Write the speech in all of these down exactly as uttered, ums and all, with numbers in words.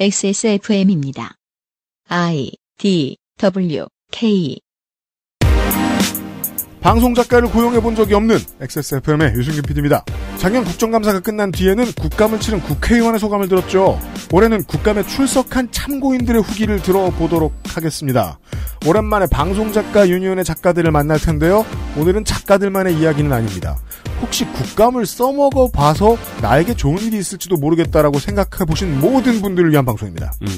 엑스에스에프엠입니다. I, D, W, K 방송작가를 고용해본 적이 없는 엑스에스에프엠의 유승균 피디입니다. 작년 국정감사가 끝난 뒤에는 국감을 치른 국회의원의 소감을 들었죠. 올해는 국감에 출석한 참고인들의 후기를 들어보도록 하겠습니다. 오랜만에 방송작가 유니온의 작가들을 만날 텐데요. 오늘은 작가들만의 이야기는 아닙니다. 혹시 국감을 써먹어봐서 나에게 좋은 일이 있을지도 모르겠다라고 생각해보신 모든 분들을 위한 방송입니다. 음.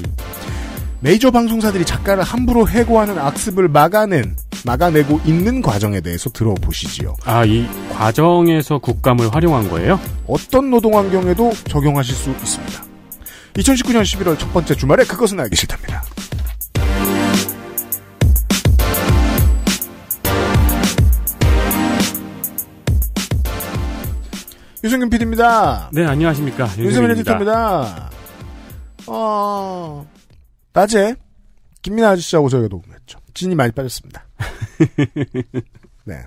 메이저 방송사들이 작가를 함부로 해고하는 악습을 막아낸, 막아내고 있는 과정에 대해서 들어보시지요. 아, 이 과정에서 국감을 활용한 거예요? 어떤 노동 환경에도 적용하실 수 있습니다. 이천십구 년 십일월 첫 번째 주말에 그것은 알기 싫답니다. 유승균 피디입니다. 네, 안녕하십니까. 윤세민 에디터입니다. 어... 낮에 김민아 아저씨하고 저희가 녹음했죠. 진이 많이 빠졌습니다. 네.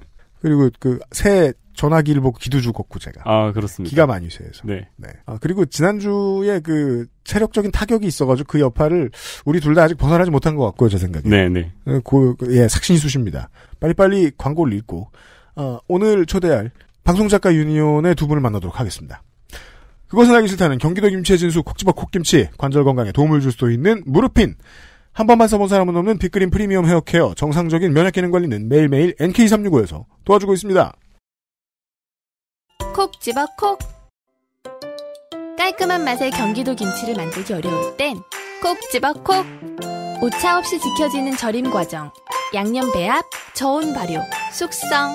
그리고 그 새 전화기를 보고 기도 죽었고 제가. 아, 그렇습니다. 기가 많이 쇠해서. 네. 네. 아, 그리고 지난주에 그 체력적인 타격이 있어가지고 그 여파를 우리 둘 다 아직 벗어나지 못한 것 같고요, 제 생각에. 네네. 그, 예, 삭신이 쑤십니다. 빨리빨리 광고를 읽고, 어, 오늘 초대할 방송작가 유니온의 두 분을 만나도록 하겠습니다. 그것은 알기 싫다는 경기도 김치의 진수 콕지박 콕김치, 관절 건강에 도움을 줄 수도 있는 무릎핀, 한 번만 써본 사람은 없는 빅그린 프리미엄 헤어케어, 정상적인 면역기능 관리는 매일매일 엔케이 삼육오에서 도와주고 있습니다. 콕지바 콕. 깔끔한 맛의 경기도 김치를 만들기 어려울 땐 콕지바 콕. 오차 없이 지켜지는 절임 과정, 양념 배합, 저온 발효, 숙성.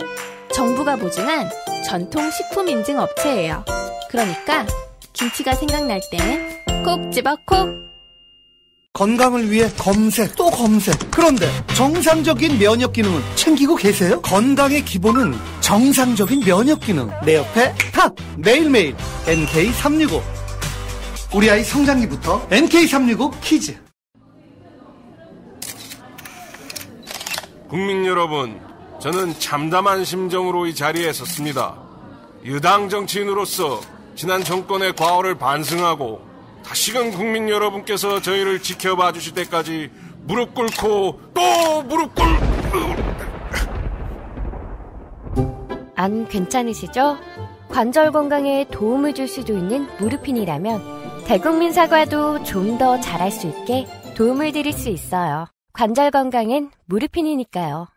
정부가 보증한 전통 식품 인증 업체예요. 그러니까 김치가 생각날 땐 콕 집어 콕. 건강을 위해 검색 또 검색. 그런데 정상적인 면역 기능은 챙기고 계세요? 건강의 기본은 정상적인 면역 기능. 내 옆에 탑. 매일매일 엔케이 삼육오. 우리 아이 성장기부터 엔케이 삼육오 키즈. 국민 여러분, 저는 참담한 심정으로 이 자리에 섰습니다. 유당 정치인으로서 지난 정권의 과오를 반성하고 다시금 국민 여러분께서 저희를 지켜봐 주실 때까지 무릎 꿇고 또 무릎 꿇고. 안 괜찮으시죠? 관절 건강에 도움을 줄 수도 있는 무릎핀이라면 대국민 사과도 좀 더 잘할 수 있게 도움을 드릴 수 있어요. 관절 건강엔 무릎핀이니까요.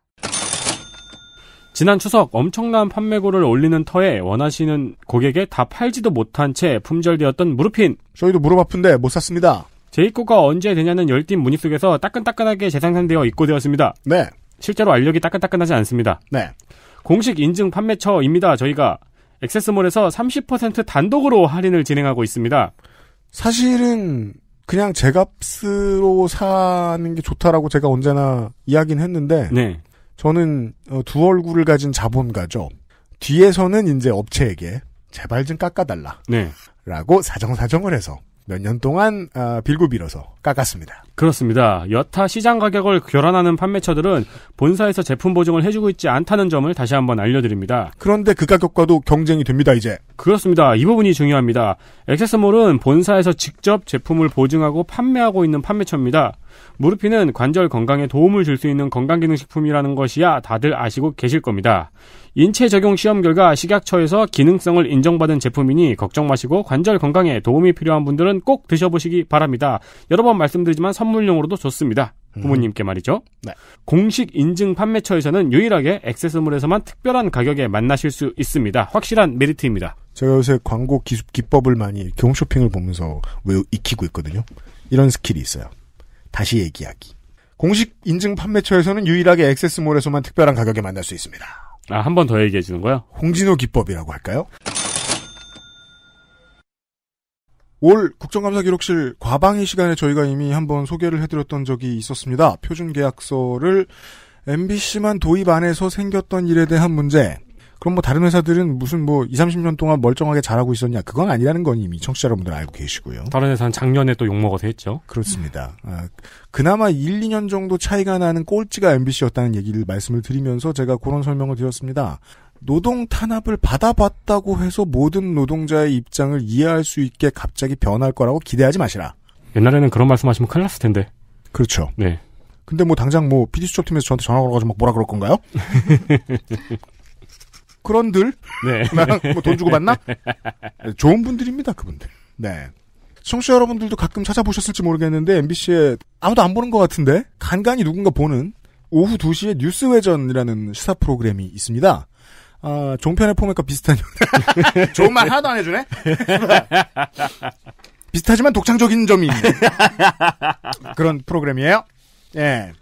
지난 추석 엄청난 판매고를 올리는 터에 원하시는 고객에 다 팔지도 못한 채 품절되었던 무릎핀. 저희도 무릎 아픈데 못 샀습니다. 제 입고가 언제 되냐는 열띤 문의 속에서 따끈따끈하게 재생산되어 입고되었습니다. 네. 실제로 알력이 따끈따끈하지 않습니다. 네. 공식 인증 판매처입니다. 저희가 액세스몰에서 삼십 퍼센트 단독으로 할인을 진행하고 있습니다. 사실은 그냥 제 값으로 사는 게 좋다라고 제가 언제나 이야기는 했는데. 네. 저는 두 얼굴을 가진 자본가죠. 뒤에서는 이제 업체에게 제발 좀 깎아달라. 네. 라고 사정사정을 해서 몇 년 동안 빌고 빌어서 깎았습니다. 그렇습니다. 여타 시장 가격을 결환하는 판매처들은 본사에서 제품 보증을 해주고 있지 않다는 점을 다시 한번 알려드립니다. 그런데 그 가격과도 경쟁이 됩니다, 이제. 그렇습니다. 이 부분이 중요합니다. 액세스몰은 본사에서 직접 제품을 보증하고 판매하고 있는 판매처입니다. 무르피는 관절 건강에 도움을 줄 수 있는 건강기능식품이라는 것이야 다들 아시고 계실 겁니다. 인체 적용 시험 결과 식약처에서 기능성을 인정받은 제품이니 걱정 마시고 관절 건강에 도움이 필요한 분들은 꼭 드셔보시기 바랍니다. 여러 번 말씀드리지만 선물용으로도 좋습니다. 부모님께 말이죠. 네. 공식 인증 판매처에서는 유일하게 액세스몰에서만 특별한 가격에 만나실 수 있습니다. 확실한 메리트입니다. 제가 요새 광고 기습 기법을 많이 홈쇼핑을 보면서 외우, 익히고 있거든요. 이런 스킬이 있어요. 다시 얘기하기. 공식 인증 판매처에서는 유일하게 액세스몰에서만 특별한 가격에 만날 수 있습니다. 아, 한 번 더 얘기해 주는 거요? 홍진호 기법이라고 할까요? 올 국정감사기록실 과방위 시간에 저희가 이미 한번 소개를 해드렸던 적이 있었습니다. 표준계약서를 엠비씨만 도입 안 해서 생겼던 일에 대한 문제. 그럼 뭐 다른 회사들은 무슨 뭐 이삼십 년 동안 멀쩡하게 잘하고 있었냐. 그건 아니라는 건 이미 청취자 여러분들 알고 계시고요. 다른 회사는 작년에 또 욕먹어서 했죠. 그렇습니다. 아, 그나마 일, 이 년 정도 차이가 나는 꼴찌가 엠비씨였다는 얘기를 말씀을 드리면서 제가 그런 설명을 드렸습니다. 노동 탄압을 받아봤다고 해서 모든 노동자의 입장을 이해할 수 있게 갑자기 변할 거라고 기대하지 마시라. 옛날에는 그런 말씀하시면 큰일 났을 텐데. 그렇죠. 네. 근데 뭐 당장 뭐 피디 수첩팀에서 저한테 전화 걸어가지고 막 뭐라 그럴 건가요? 그런들. 네. 나랑 뭐 돈 주고 만나? 좋은 분들입니다, 그분들. 네. 청취자 여러분들도 가끔 찾아보셨을지 모르겠는데 엠비씨에 아무도 안 보는 것 같은데 간간이 누군가 보는 오후 두 시에 뉴스회전이라는 시사 프로그램이 있습니다. 아, 종편의 포맷과 비슷한 좋은 말 하나도 안 해주네? 비슷하지만 독창적인 점이 있는 그런 프로그램이에요. 예.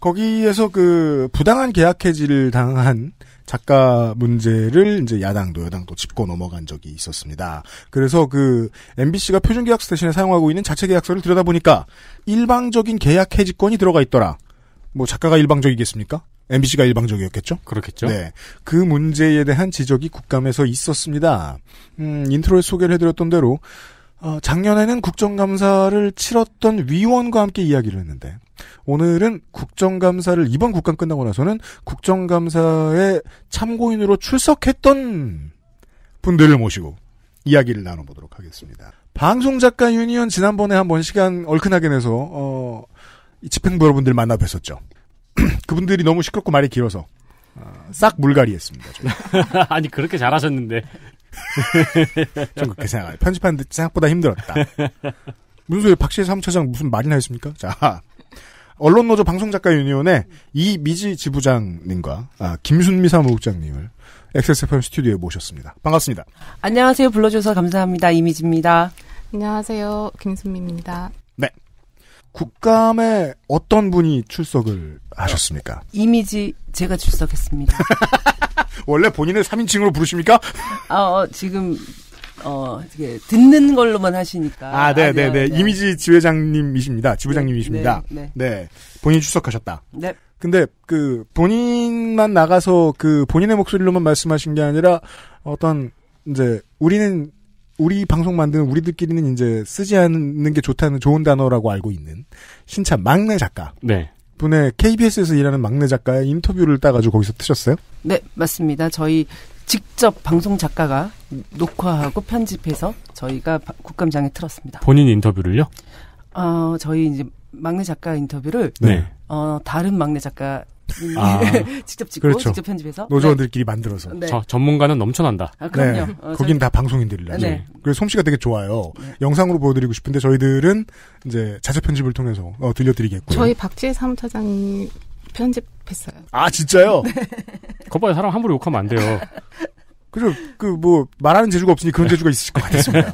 거기에서 그 부당한 계약 해지를 당한 작가 문제를 이제 야당도 여당도 짚고 넘어간 적이 있었습니다. 그래서 그 엠비씨가 표준 계약서 대신에 사용하고 있는 자체 계약서를 들여다보니까 일방적인 계약 해지권이 들어가 있더라. 뭐 작가가 일방적이겠습니까? 엠비씨가 일방적이었겠죠? 그렇겠죠. 네. 그 문제에 대한 지적이 국감에서 있었습니다. 음, 인트로에 소개를 해드렸던 대로 어, 작년에는 국정감사를 치렀던 위원과 함께 이야기를 했는데 오늘은 국정감사를 이번 국감 끝나고 나서는 국정감사에 참고인으로 출석했던 분들을 모시고 이야기를 나눠보도록 하겠습니다. 방송작가 유니언 지난번에 한번 시간 얼큰하게 내서 어, 집행부 여러분들 만나 뵀었죠. 그분들이 너무 시끄럽고 말이 길어서 어, 싹 물갈이했습니다. 아니 그렇게 잘하셨는데 좀 그렇게 생각해요. 편집하는데 생각보다 힘들었다. 무슨 소리 박시혜 사무처장 무슨 말이나 했습니까? 자, 언론노조 방송작가 유니온의 이미지 지부장님과 아, 김순미 사무국장님을 엑스에스에프엠 스튜디오에 모셨습니다. 반갑습니다. 안녕하세요. 불러줘서 감사합니다. 이미지입니다. 안녕하세요. 김순미입니다. 네. 국감에 어떤 분이 출석을 하셨습니까? 이미지 제가 출석했습니다. 원래 본인을 삼인칭으로 부르십니까? 아, 어, 지금 어, 이게 듣는 걸로만 하시니까. 아, 네, 네, 네. 이미지 지회장님이십니다. 지부장님이십니다. 네, 네. 네. 본인이 출석하셨다. 네. 근데 그 본인만 나가서 그 본인의 목소리로만 말씀하신 게 아니라 어떤 이제 우리는 우리 방송 만드는 우리들끼리는 이제 쓰지 않는 게 좋다는 좋은 단어라고 알고 있는 신참 막내 작가. 네. 분의 케이비에스에서 일하는 막내 작가의 인터뷰를 따가지고 거기서 트셨어요? 네, 맞습니다. 저희 직접 방송 작가가 녹화하고 편집해서 저희가 국감장에 틀었습니다. 본인 인터뷰를요? 어, 저희 이제 막내 작가 인터뷰를 네. 어, 다른 막내 작가 아, 직접 찍고 그렇죠. 직접 편집해서 노조원들끼리 네. 만들어서 네. 저, 전문가는 넘쳐난다. 아, 그럼요. 네. 어, 거긴 저... 다 방송인들이라. 네. 그래서 솜씨가 되게 좋아요. 네. 영상으로 보여드리고 싶은데 저희들은 이제 자체 편집을 통해서 어, 들려드리겠고요. 저희 박지혜 사무처장이 편집했어요. 아 진짜요? 네. 거봐요 사람 함부로 욕하면 안 돼요. 그죠? 그 뭐 말하는 재주가 없으니 그런 재주가 있으실 것 같습니다.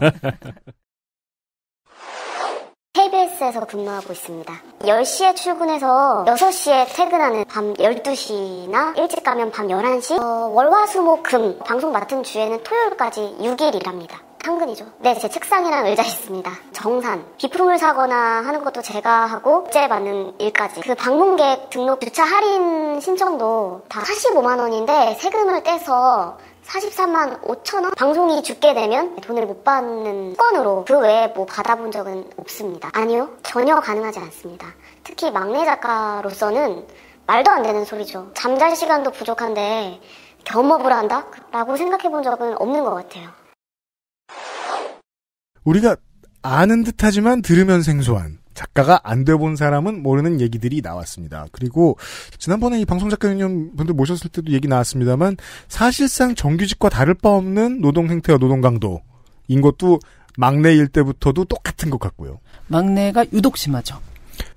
케이비에스에서 근무하고 있습니다. 열 시에 출근해서 여섯 시에 퇴근하는 밤 열두 시나 일찍 가면 밤 열한 시 어, 월화수목금 방송 맡은 주에는 토요일까지 육 일 일합니다. 한근이죠. 네, 제 책상이랑 의자 있습니다. 정산, 비품을 사거나 하는 것도 제가 하고 국제 받는 일까지. 그 방문객 등록 주차 할인 신청도 다 사십오만 원인데 세금을 떼서 사십삼만 오천 원? 방송이 죽게 되면 돈을 못 받는 수건으로 그 외에 뭐 받아본 적은 없습니다. 아니요. 전혀 가능하지 않습니다. 특히 막내 작가로서는 말도 안 되는 소리죠. 잠잘 시간도 부족한데 겸업을 한다? 라고 생각해 본 적은 없는 것 같아요. 우리가 아는 듯하지만 들으면 생소한 작가가 안 돼본 사람은 모르는 얘기들이 나왔습니다. 그리고 지난번에 이 방송작가님 분들 모셨을 때도 얘기 나왔습니다만 사실상 정규직과 다를 바 없는 노동행태와 노동강도인 것도 막내일 때부터도 똑같은 것 같고요. 막내가 유독 심하죠.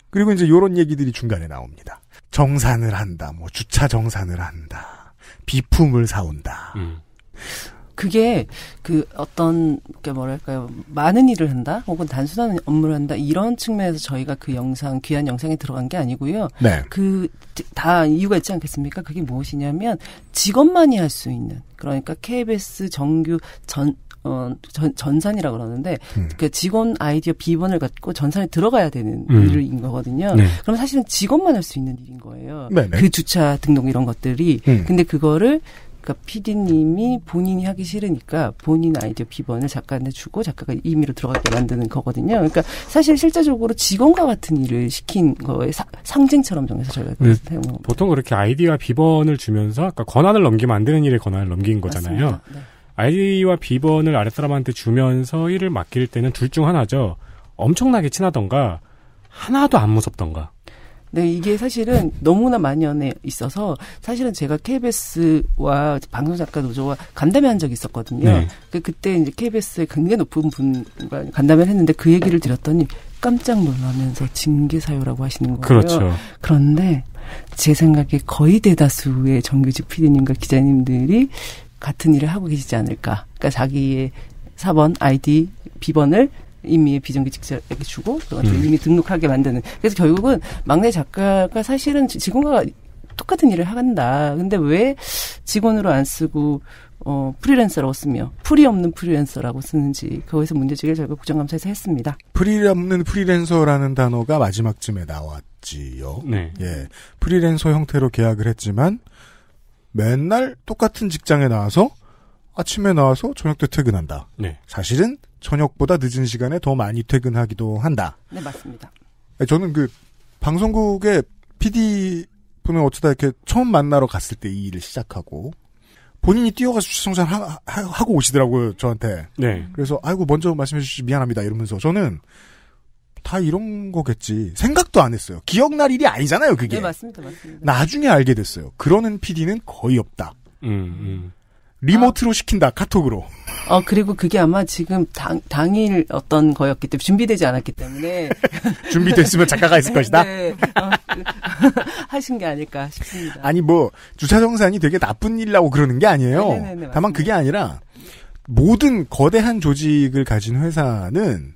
그리고 이제 이런 얘기들이 중간에 나옵니다. 정산을 한다. 뭐 주차 정산을 한다. 비품을 사온다. 음. 그게 그 어떤 게 뭐랄까요 많은 일을 한다 혹은 단순한 업무를 한다 이런 측면에서 저희가 그 영상 귀한 영상에 들어간 게 아니고요. 네. 그 다 이유가 있지 않겠습니까? 그게 무엇이냐면 직원만이 할 수 있는 그러니까 케이비에스 정규 전 어, 전, 전산이라고 그러는데, 음. 그 직원 아이디어 비번을 갖고 전산에 들어가야 되는 음. 일인 거거든요. 네. 그럼 사실은 직원만 할 수 있는 일인 거예요. 네네. 그 주차 등록 이런 것들이. 음. 근데 그거를 그러니까 피디님이 본인이 하기 싫으니까 본인 아이디어 비번을 작가한테 주고 작가가 임의로 들어가게 만드는 거거든요. 그러니까 사실 실제적으로 직원과 같은 일을 시킨 거에 사, 상징처럼 정해서 저희가 네, 사용한 겁니다. 보통 그렇게 아이디와 비번을 주면서 그러니까 권한을 넘기면 안 되는 일에 권한을 넘긴 거잖아요. 네. 아이디와 비번을 아랫사람한테 주면서 일을 맡길 때는 둘 중 하나죠. 엄청나게 친하던가 하나도 안 무섭던가. 네, 이게 사실은 너무나 만연해 있어서 사실은 제가 케이비에스와 방송작가 노조와 간담회 한 적이 있었거든요. 네. 그, 그때 이제 케이비에스의 굉장히 높은 분과 간담회를 했는데 그 얘기를 드렸더니 깜짝 놀라면서 징계사유라고 하시는 거예요. 그렇죠. 그런데 제 생각에 거의 대다수의 정규직 피디님과 기자님들이 같은 일을 하고 계시지 않을까. 그러니까 자기의 사 번 아이디 비번을 임의의 비정규직자에게 주고 음. 임의 등록하게 만드는. 그래서 결국은 막내 작가가 사실은 지금과 똑같은 일을 한다. 근데 왜 직원으로 안 쓰고 어, 프리랜서라고 쓰며 풀이 없는 프리랜서라고 쓰는지 그거에서 문제제기를 저희가 국정감사에서 했습니다. 풀이 없는 프리랜서라는 단어가 마지막쯤에 나왔지요. 네. 예, 프리랜서 형태로 계약을 했지만 맨날 똑같은 직장에 나와서 아침에 나와서 저녁 때 퇴근한다. 네. 사실은 저녁보다 늦은 시간에 더 많이 퇴근하기도 한다. 네, 맞습니다. 저는 그 방송국의 피디 분을 어쩌다 이렇게 처음 만나러 갔을 때 이 일을 시작하고 본인이 뛰어가서 시청자 하고 오시더라고요, 저한테. 네. 그래서 아이고 먼저 말씀해 주시지 미안합니다 이러면서 저는 다 이런 거겠지 생각도 안 했어요. 기억날 일이 아니잖아요, 그게. 네, 맞습니다, 맞습니다. 나중에 알게 됐어요. 그러는 피디는 거의 없다. 음. 음. 리모트로 아. 시킨다, 카톡으로. 어, 그리고 그게 아마 지금 당, 당일 어떤 거였기 때문에, 준비되지 않았기 때문에. 준비됐으면 작가가 있을 것이다? 네. 어, 하신 게 아닐까 싶습니다. 아니, 뭐, 주차정산이 되게 나쁜 일이라고 그러는 게 아니에요. 네네네, 다만 그게 아니라, 모든 거대한 조직을 가진 회사는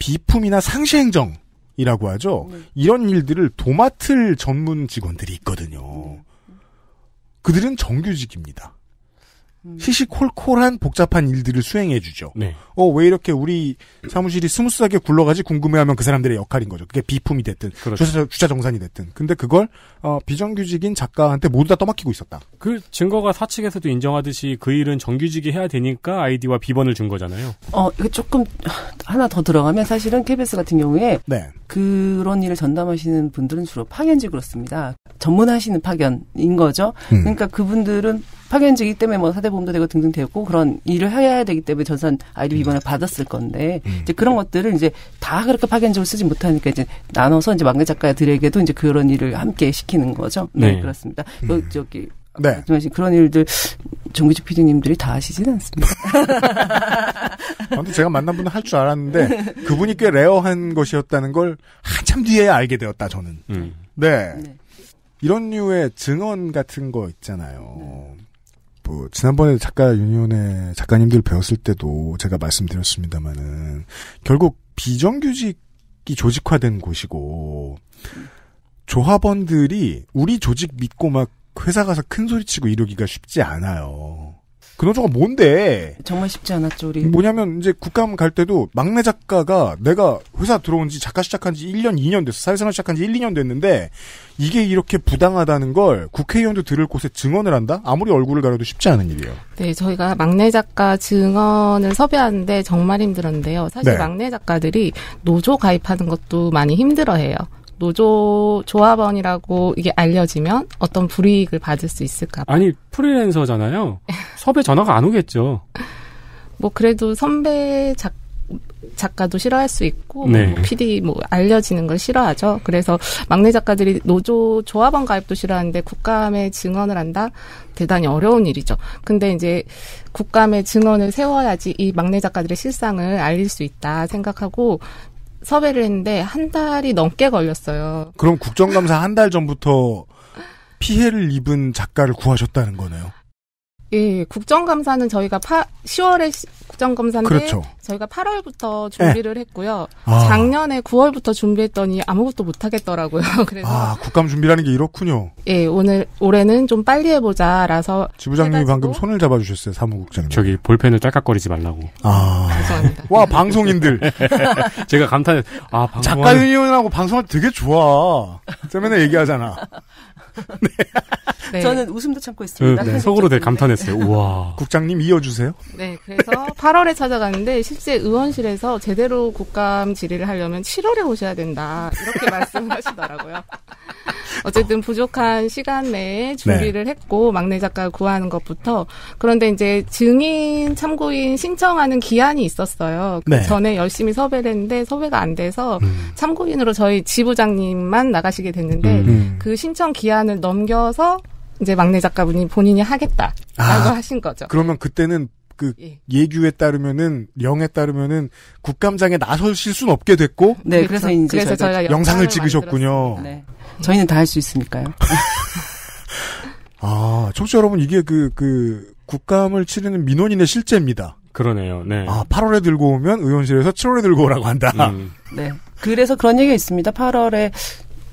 비품이나 상시행정이라고 하죠. 네. 이런 일들을 도맡을 전문 직원들이 있거든요. 그들은 정규직입니다. 시시콜콜한 복잡한 일들을 수행해주죠. 네. 어, 왜 이렇게 우리 사무실이 스무스하게 굴러가지 궁금해하면 그 사람들의 역할인 거죠. 그게 비품이 됐든 그렇죠. 주차 정산이 됐든. 근데 그걸 어, 비정규직인 작가한테 모두 다 떠맡기고 있었다. 그 증거가 사측에서도 인정하듯이 그 일은 정규직이 해야 되니까 아이디와 비번을 준 거잖아요. 어, 이거 조금 하나 더 들어가면 사실은 케이비에스 같은 경우에 네. 그런 일을 전담하시는 분들은 주로 파견직으로 씁니다. 전문하시는 파견인 거죠. 음. 그러니까 그분들은 파견직이기 때문에 뭐 사대보험도 되고 등등 되고 그런 일을 해야 되기 때문에 전산 아이디 비번을 받았을 건데 음. 이제 그런 것들을 이제 다 그렇게 파견적으로 쓰지 못하니까 이제 나눠서 이제 막내 작가들에게도 이제 그런 일을 함께 시키는 거죠. 네, 네. 그렇습니다. 음. 저기 네. 그런 일들 정규직 피디님들이 다 하시지는 않습니다. 아무튼 제가 만난 분은 할 줄 알았는데 그분이 꽤 레어한 것이었다는 걸 한참 뒤에 알게 되었다 저는. 음. 네. 네. 이런 류의 증언 같은 거 있잖아요. 네. 뭐 지난번에 작가 유니온의 작가님들 배웠을 때도 제가 말씀드렸습니다만은 결국 비정규직이 조직화된 곳이고 조합원들이 우리 조직 믿고 막 회사 가서 큰 소리치고 이러기가 쉽지 않아요. 그 노조가 뭔데? 정말 쉽지 않았죠, 우리. 뭐냐면 이제 국감 갈 때도 막내 작가가 내가 회사 들어온 지 작가 시작한 지 일 년, 이 년 됐어. 사회생활 시작한 지 일, 이 년 됐는데 이게 이렇게 부당하다는 걸 국회의원도 들을 곳에 증언을 한다? 아무리 얼굴을 가려도 쉽지 않은 일이에요. 네, 저희가 막내 작가 증언을 섭외하는데 정말 힘들었는데요. 사실 네. 막내 작가들이 노조 가입하는 것도 많이 힘들어해요. 노조 조합원이라고 이게 알려지면 어떤 불이익을 받을 수 있을까 봐. 아니 프리랜서잖아요. 섭외 전화가 안 오겠죠. 뭐 그래도 선배 작, 작가도 싫어할 수 있고 네. 뭐 피디 뭐 알려지는 걸 싫어하죠. 그래서 막내 작가들이 노조 조합원 가입도 싫어하는데 국감에 증언을 한다? 대단히 어려운 일이죠. 근데 이제 국감에 증언을 세워야지 이 막내 작가들의 실상을 알릴 수 있다 생각하고 섭외를 했는데 한 달이 넘게 걸렸어요. 그럼 국정감사 한 달 전부터 피해를 입은 작가를 구하셨다는 거네요. 예, 국정감사는 저희가 파, 시월에 시, 국정감사인데 그렇죠. 저희가 팔월부터 준비를 네. 했고요. 아. 작년에 구월부터 준비했더니 아무것도 못 하겠더라고요. 그래서 아, 국감 준비라는 게 이렇군요. 예, 오늘 올해는 좀 빨리 해보자라서 지부장님이 방금 손을 잡아주셨어요, 사무국장님. 저기 볼펜을 딸깍거리지 말라고. 아, 죄송합니다. 와 방송인들. 제가 감탄해. 아, 방송하는... 작가윤이하고 방송할 때 되게 좋아. 때문에 얘기하잖아. 네. 네. 저는 웃음도 참고 있습니다. 네, 속으로 되게 감탄했어요. 우와. 국장님 이어주세요. 네, 그래서 팔월에 찾아갔는데 실제 의원실에서 제대로 국감 질의를 하려면 칠월에 오셔야 된다 이렇게 말씀하시더라고요. 어쨌든 부족한 시간 내에 준비를 네. 했고 막내 작가를 구하는 것부터. 그런데 이제 증인 참고인 신청하는 기한이 있었어요. 그 네. 전에 열심히 섭외를 했는데 섭외가 안 돼서 음. 참고인으로 저희 지부장님만 나가시게 됐는데 음. 그 신청 기한을 넘겨서 이제 막내 작가분이 본인이 하겠다라고 아, 하신 거죠. 그러면 그때는 그 예. 예규에 따르면은 영에 따르면은 국감장에 나서실 순 없게 됐고. 네, 그렇죠. 그래서 이제 그래서 저희가, 저희가 영상을 찍으셨군요. 네. 저희는 다 할 수 있으니까요. 아, 청취자 여러분, 이게 그, 그 국감을 치르는 민원인의 실제입니다. 그러네요. 네. 아, 팔월에 들고 오면 의원실에서 칠월에 들고 오라고 한다. 음. 네. 그래서 그런 얘기가 있습니다. 팔월에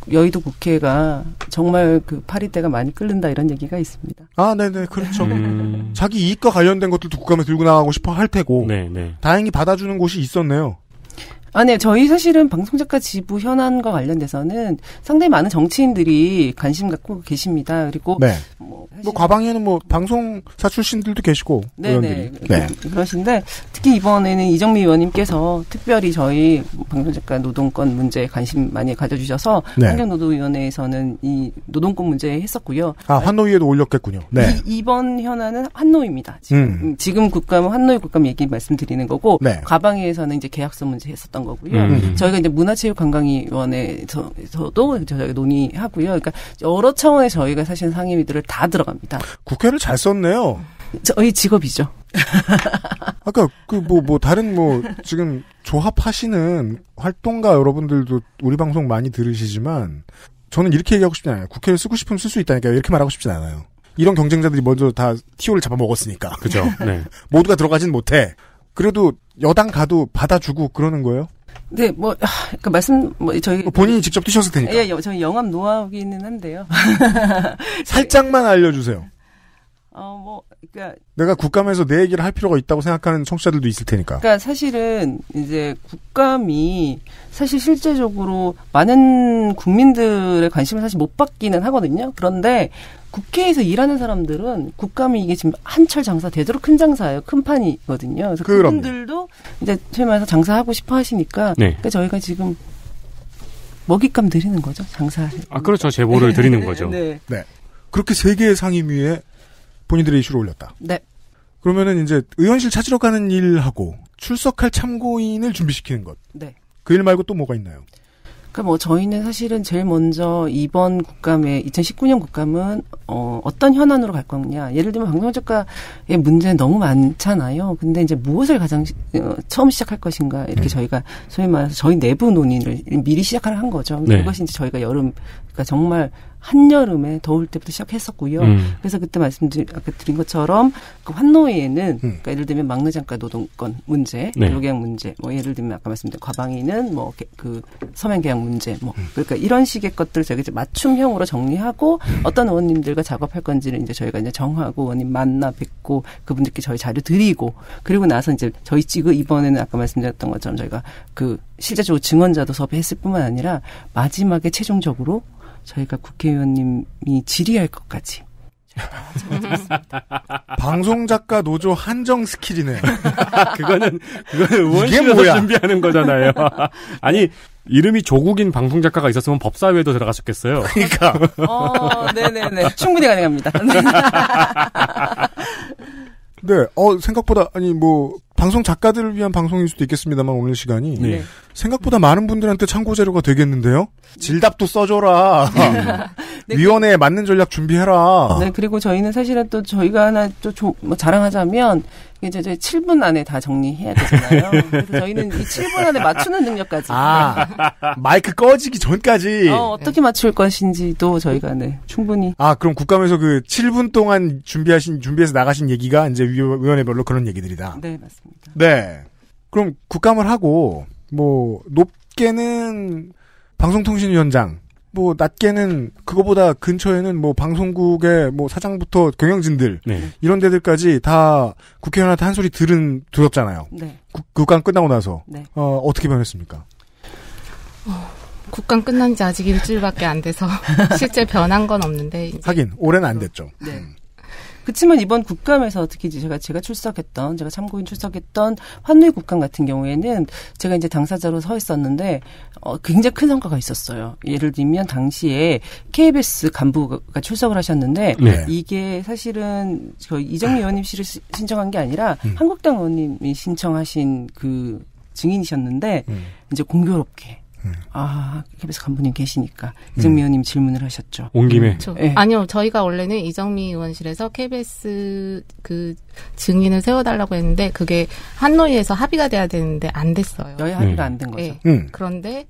여의도 국회가 정말 그 파리대가 많이 끓는다 이런 얘기가 있습니다. 아, 네네. 그렇죠. 음... 자기 이익과 관련된 것들도 국감에 들고 나가고 싶어 할 테고. 네네. 다행히 받아주는 곳이 있었네요. 아, 네. 저희 사실은 방송작가 지부 현안과 관련돼서는 상당히 많은 정치인들이 관심 갖고 계십니다. 그리고. 네. 뭐, 사실... 뭐 과방에는 뭐 방송사 출신들도 계시고. 네네. 네. 그러신데 특히 이번에는 이정미 의원님께서 특별히 저희 방송작가 노동권 문제에 관심 많이 가져주셔서. 네. 환경노동위원회에서는 이 노동권 문제 했었고요. 아, 환노위에도 올렸겠군요. 네. 이, 이번 현안은 환노입니다. 지금, 음. 지금 국감은 환노위 국감 얘기 말씀드리는 거고. 네. 과방에서는 이제 계약서 문제 했었던 거고요. 음. 저희가 이제 문화체육관광위원회에서도 저희가 논의하고요. 그러니까 여러 차원의 저희가 사실 상임위들을 다 들어갑니다. 국회를 잘 썼네요. 저희 직업이죠. 아까 그 뭐 뭐 다른 뭐 지금 조합하시는 활동가 여러분들도 우리 방송 많이 들으시지만 저는 이렇게 얘기하고 싶지 않아요. 국회를 쓰고 싶으면 쓸 수 있다니까 이렇게 말하고 싶진 않아요. 이런 경쟁자들이 먼저 다 티오를 잡아먹었으니까. 그죠. 네. 모두가 들어가진 못해. 그래도 여당 가도 받아주고 그러는 거예요? 네, 뭐, 그러니까 말씀, 뭐, 저희. 본인이 직접 뛰셨을 테니까. 예, 예 저희 영업 노하우기는 한데요. 살짝만 알려주세요. 어, 뭐, 그니까. 내가 국감에서 내 얘기를 할 필요가 있다고 생각하는 청취자들도 있을 테니까. 그니까 사실은 이제 국감이 사실 실제적으로 많은 국민들의 관심을 사실 못 받기는 하거든요. 그런데 국회에서 일하는 사람들은 국감이 이게 지금 한철 장사, 되도록 큰 장사예요. 큰 판이거든요. 그래서 그분들도 이제 소위 말해서 장사하고 싶어 하시니까. 네. 그러니까 저희가 지금 먹잇감 드리는 거죠. 장사. 아, 그렇죠. 제보를 드리는 거죠. 네. 네. 그렇게 세 개의 상임위에 본인들의 이슈를 올렸다. 네. 그러면은 이제 의원실 찾으러 가는 일하고 출석할 참고인을 준비시키는 것. 네. 그 일 말고 또 뭐가 있나요? 그러니까 뭐 저희는 사실은 제일 먼저 이번 국감에 이천십구 년 국감은 어, 어떤 현안으로 갈 거냐. 예를 들면 방송작가의 문제는 너무 많잖아요. 근데 이제 무엇을 가장 시, 어, 처음 시작할 것인가 이렇게 음. 저희가 소위 말해서 저희 내부 논의를 미리 시작을 한 거죠. 네. 그것이 이제 저희가 여름 그러니까 정말 한여름에 더울 때부터 시작했었고요. 음. 그래서 그때 말씀드린 아까 드린 것처럼 그 환노위에는 음. 그러니까 예를 들면 막내 작가 노동권 문제, 네. 노계약 문제, 뭐 예를 들면 아까 말씀드린 과방위는 뭐 그 서면 계약 문제, 뭐 음. 그러니까 이런 식의 것들을 저희가 이제 맞춤형으로 정리하고 음. 어떤 의원님들과 작업할 건지를 이제 저희가 이제 정하고 의원님 만나 뵙고 그분들께 저희 자료 드리고 그리고 나서 이제 저희 지금 이번에는 아까 말씀드렸던 것처럼 저희가 그 실제적으로 증언자도 섭외했을 뿐만 아니라 마지막에 최종적으로 저희가 국회의원님이 질의할 것까지. 방송작가 노조 한정 스킬이네요. 그거는, 그거는 의원실에서 준비하는 거잖아요. 아니, 이름이 조국인 방송작가가 있었으면 법사위에도 들어갔었겠어요. 그러니까. 어, 네네네. 충분히 가능합니다. 네, 어, 생각보다, 아니, 뭐, 방송 작가들을 위한 방송일 수도 있겠습니다만 오늘 시간이 네. 생각보다 많은 분들한테 참고 자료가 되겠는데요. 질답도 써줘라. 네, 위원회에 맞는 전략 준비해라. 네, 그리고 저희는 사실은 또 저희가 하나 또 조, 뭐 자랑하자면 이제 저희 칠 분 안에 다 정리해야 되잖아요. 그래서 저희는 이 칠 분 안에 맞추는 능력까지. 아, 마이크 꺼지기 전까지. 어, 어떻게 맞출 것인지도 저희가 네 충분히. 아, 그럼 국감에서 그 칠 분 동안 준비하신 준비해서 나가신 얘기가 이제 위원회별로 그런 얘기들이다. 네, 맞습니다. 네. 그럼 국감을 하고 뭐 높게는 방송통신위원장, 뭐 낮게는 그거보다 근처에는 뭐 방송국의 뭐 사장부터 경영진들 네. 이런 데들까지 다 국회의원한테 한 소리 들은 들었잖아요. 네. 국, 국감 끝나고 나서 네. 어, 어떻게 변했습니까? 어, 국감 끝난 지 아직 일주일밖에 안 돼서 실제 변한 건 없는데 이제. 하긴 올해는 안 됐죠. 네. 그렇지만 이번 국감에서 특히 이제 제가 제가 출석했던 제가 참고인 출석했던 환노위 국감 같은 경우에는 제가 이제 당사자로 서 있었는데 어, 굉장히 큰 성과가 있었어요. 예를 들면 당시에 케이비에스 간부가 출석을 하셨는데 네. 이게 사실은 저 이정미 의원님실을 신청한 게 아니라 음. 한국당 의원님이 신청하신 그 증인이셨는데 음. 이제 공교롭게. 아, 케이비에스 간부님 계시니까 이정미 음. 의원님 질문을 하셨죠. 온 김에. 네. 아니요, 저희가 원래는 이정미 의원실에서 케이비에스 그 증인을 세워달라고 했는데 그게 한노위에서 합의가 돼야 되는데 안 됐어요. 여야 합의가 음. 안 된 거죠. 네. 음. 그런데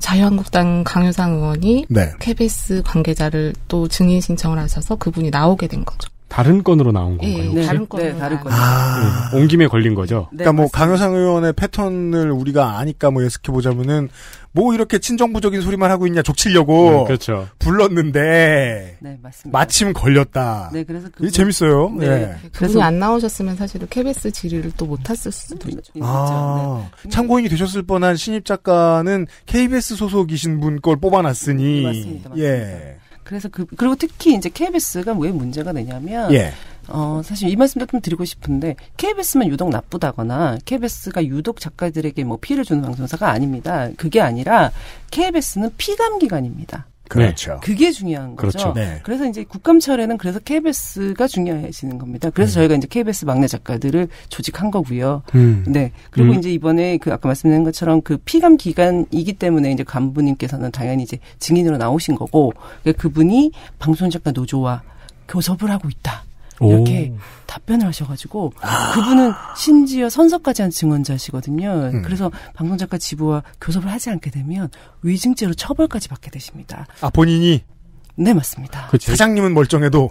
자유한국당 강효상 의원이 네. 케이비에스 관계자를 또 증인 신청을 하셔서 그분이 나오게 된 거죠. 다른 건으로 나온 건가요? 네, 다른 건으로. 네, 다른 건으로. 아. 네, 온 김에 걸린 거죠? 네, 그러니까 뭐 맞습니다. 강효상 의원의 패턴을 우리가 아니까 뭐 예측해보자면은 뭐 이렇게 친정부적인 소리만 하고 있냐 족치려고 네, 그렇죠. 불렀는데 네, 맞습니다. 마침 걸렸다. 네, 그래서 그게 재밌어요. 네, 네. 그분이 안 나오셨으면 사실은 케이비에스 질의를 또 못 했을 수도 있죠. 아, 네. 참고인이 되셨을 뻔한 신입 작가는 케이비에스 소속이신 분 걸 뽑아놨으니. 네, 맞습니다. 맞습니다. 예. 그래서 그 그리고 특히 이제 케이비에스가 왜 문제가 되냐면 예. 어 사실 이 말씀도 좀 드리고 싶은데 케이비에스만 유독 나쁘다거나 케이비에스가 유독 작가들에게 뭐 피해를 주는 방송사가 아닙니다. 그게 아니라 케이비에스는 피감 기관입니다. 그렇죠. 그게 중요한 거죠. 그렇죠. 네. 그래서 이제 국감철에는 그래서 케이비에스가 중요해지는 겁니다. 그래서 음. 저희가 이제 케이비에스 막내 작가들을 조직한 거고요. 음. 네. 그리고 음. 이제 이번에 그 아까 말씀드린 것처럼 그 피감 기간이기 때문에 이제 간부님께서는 당연히 이제 증인으로 나오신 거고 그러니까 그분이 방송 작가 노조와 교섭을 하고 있다. 이렇게 오. 답변을 하셔가지고 아. 그분은 심지어 선서까지 한 증언자시거든요. 음. 그래서 방송작가 지부와 교섭을 하지 않게 되면 위증죄로 처벌까지 받게 되십니다. 아 본인이? 네 맞습니다. 그치? 사장님은 멀쩡해도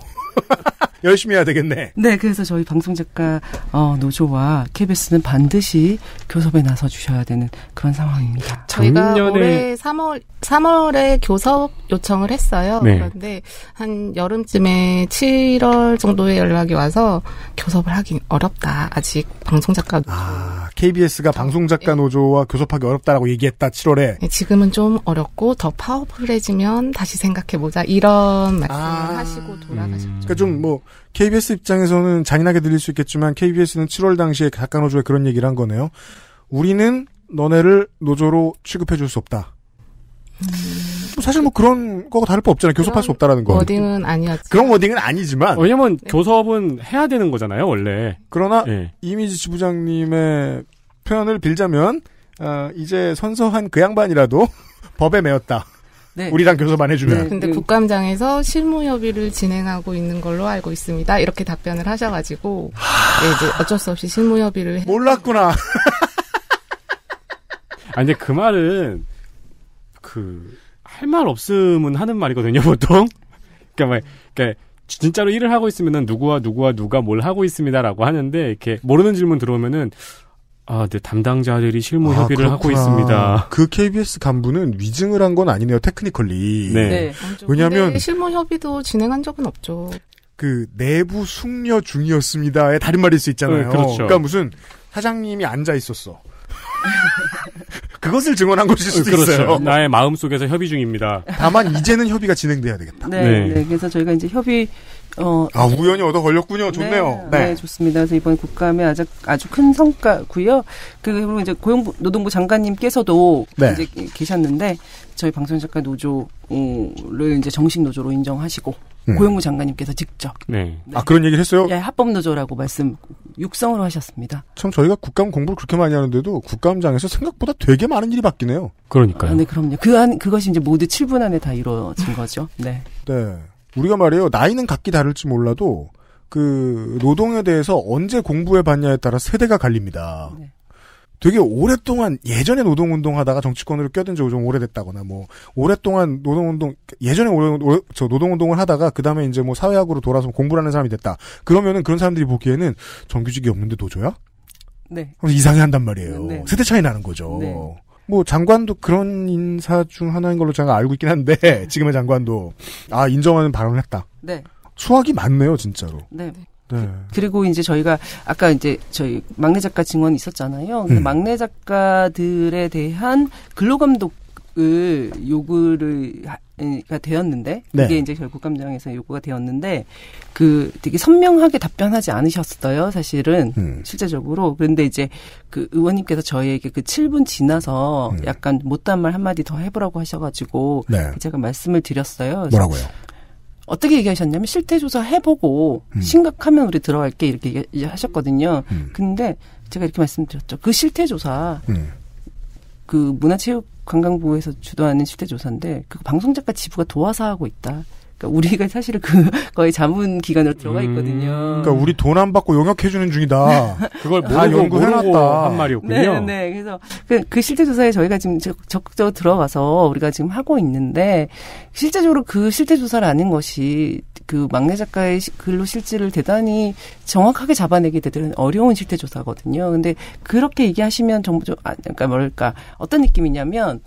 열심히 해야 되겠네. 네 그래서 저희 방송작가 어, 노조와 케이비에스는 반드시 교섭에 나서 주셔야 되는 그런 상황입니다. 저희가 작년에... 올해 삼월, 삼월에 교섭 요청을 했어요. 네. 그런데 한 여름쯤에 칠월 정도에 연락이 와서 교섭을 하긴 어렵다. 아직 방송작가 노조. 아, 케이비에스가 방송작가 노조와 교섭하기 어렵다라고 얘기했다. 칠월에. 지금은 좀 어렵고 더 파워풀해지면 다시 생각해보자. 이런 말씀을 아, 하시고 돌아가셨죠. 음. 그러니까 좀 뭐 케이비에스 입장에서는 잔인하게 들릴 수 있겠지만 케이비에스는 칠월 당시에 작가 노조에 그런 얘기를 한 거네요. 우리는 너네를 노조로 취급해줄 수 없다. 음. 사실 뭐 그런 거가 다를 바 없잖아요. 교섭할 수 없다라는 거. 워딩은 아니었죠. 그런 워딩은 아니지만. 왜냐면 네. 교섭은 해야 되는 거잖아요, 원래. 그러나 네. 이미지 지부장님의 표현을 빌자면 어, 이제 선서한 그 양반이라도 법에 매였다. 네. 우리랑 교섭 안 해주면. 네. 근데 국감장에서 실무협의를 진행하고 있는 걸로 알고 있습니다. 이렇게 답변을 하셔가지고 네, 이제 어쩔 수 없이 실무협의를. 몰랐구나. 아 근데 그 말은. 그, 할 말 없으면 하는 말이거든요, 보통? 그니까, 그니까, 진짜로 일을 하고 있으면은 누구와 누구와 누가 뭘 하고 있습니다라고 하는데, 이렇게, 모르는 질문 들어오면은, 아, 네, 담당자들이 실무 아, 협의를 그렇구나. 하고 있습니다. 그 케이비에스 간부는 위증을 한 건 아니네요, 테크니컬리. 네. 네. 왜냐면. 실무 협의도 진행한 적은 없죠. 그, 내부 숙려 중이었습니다의 다른 말일 수 있잖아요. 네, 그렇죠. 그니까 무슨, 사장님이 앉아 있었어. 그것을 증언한 것일 수도 그렇죠. 있어요. 나의 마음속에서 협의 중입니다. 다만 이제는 협의가 진행돼야 되겠다. 네, 네. 네. 그래서 저희가 이제 협의 어, 아 우연히 얻어 걸렸군요. 좋네요. 네, 네. 네 좋습니다. 그래서 이번 국감에 아주 아주 큰 성과고요. 그리고 이제 고용노동부 장관님께서도 네. 이제 계셨는데 저희 방송작가 노조를 이제 정식 노조로 인정하시고 음. 고용부 장관님께서 직접 네. 네. 아 그런 얘기를 했어요? 예, 합법 노조라고 말씀 육성으로 하셨습니다. 참 저희가 국감 공부를 그렇게 많이 하는데도 국감장에서 생각보다 되게 많은 일이 바뀌네요. 그러니까요. 아, 네, 그럼요. 그 안 그것이 이제 모두 칠 분 안에 다 이루어진 거죠. 네. 네. 우리가 말이에요. 나이는 각기 다를지 몰라도 그 노동에 대해서 언제 공부해봤냐에 따라 세대가 갈립니다. 네. 되게 오랫동안 예전에 노동운동하다가 정치권으로 껴든 지 좀 오래됐다거나 뭐 오랫동안 노동운동 예전에 오래, 오래, 저 노동운동을 하다가 그 다음에 이제 뭐 사회학으로 돌아서 공부를 하는 사람이 됐다. 그러면은 그런 사람들이 보기에는 정규직이 없는데 노조야? 네. 이상해 한단 말이에요. 네. 세대 차이 나는 거죠. 네. 뭐 장관도 그런 인사 중 하나인 걸로 제가 알고 있긴 한데 지금의 장관도 아 인정하는 발언을 했다. 네. 수학이 많네요, 진짜로. 네. 네. 그리고 이제 저희가 아까 이제 저희 막내 작가 증언이 있었잖아요. 근데 음. 막내 작가들에 대한 근로감독 감독을 요구를 가 되었는데 그게 네. 이제 결국 감정에서 요구가 되었는데 그 되게 선명하게 답변하지 않으셨어요. 사실은 음. 실제적으로. 그런데 이제 그 의원님께서 저희에게 그 칠 분 지나서 음. 약간 못다한 말 한마디 더 해보라고 하셔가지고 네. 제가 말씀을 드렸어요. 뭐라고요? 어떻게 얘기하셨냐면 실태조사 해보고 음. 심각하면 우리 들어갈게 이렇게 하셨거든요. 음. 근데 제가 이렇게 말씀드렸죠. 그 실태조사 음. 그 문화체육관광부에서 주도하는 실태조사인데 그 방송작가 지부가 도와서 하고 있다. 그러니까 우리가 사실은 그 거의 자문 기관으로 들어가 있거든요. 음, 그러니까 우리 돈 안 받고 용역해주는 중이다. 그걸 다 연구해놨다 한 말이었군요. 네, 네. 그래서 그, 그 실태조사에 저희가 지금 적극적으로 들어가서 우리가 지금 하고 있는데 실제적으로 그 실태조사라는 것이 그 막내 작가의 글로 실질을 대단히 정확하게 잡아내기 되는 어려운 실태조사거든요. 근데 그렇게 얘기하시면 정말 좀 아, 그러니까 뭘까 어떤 느낌이냐면.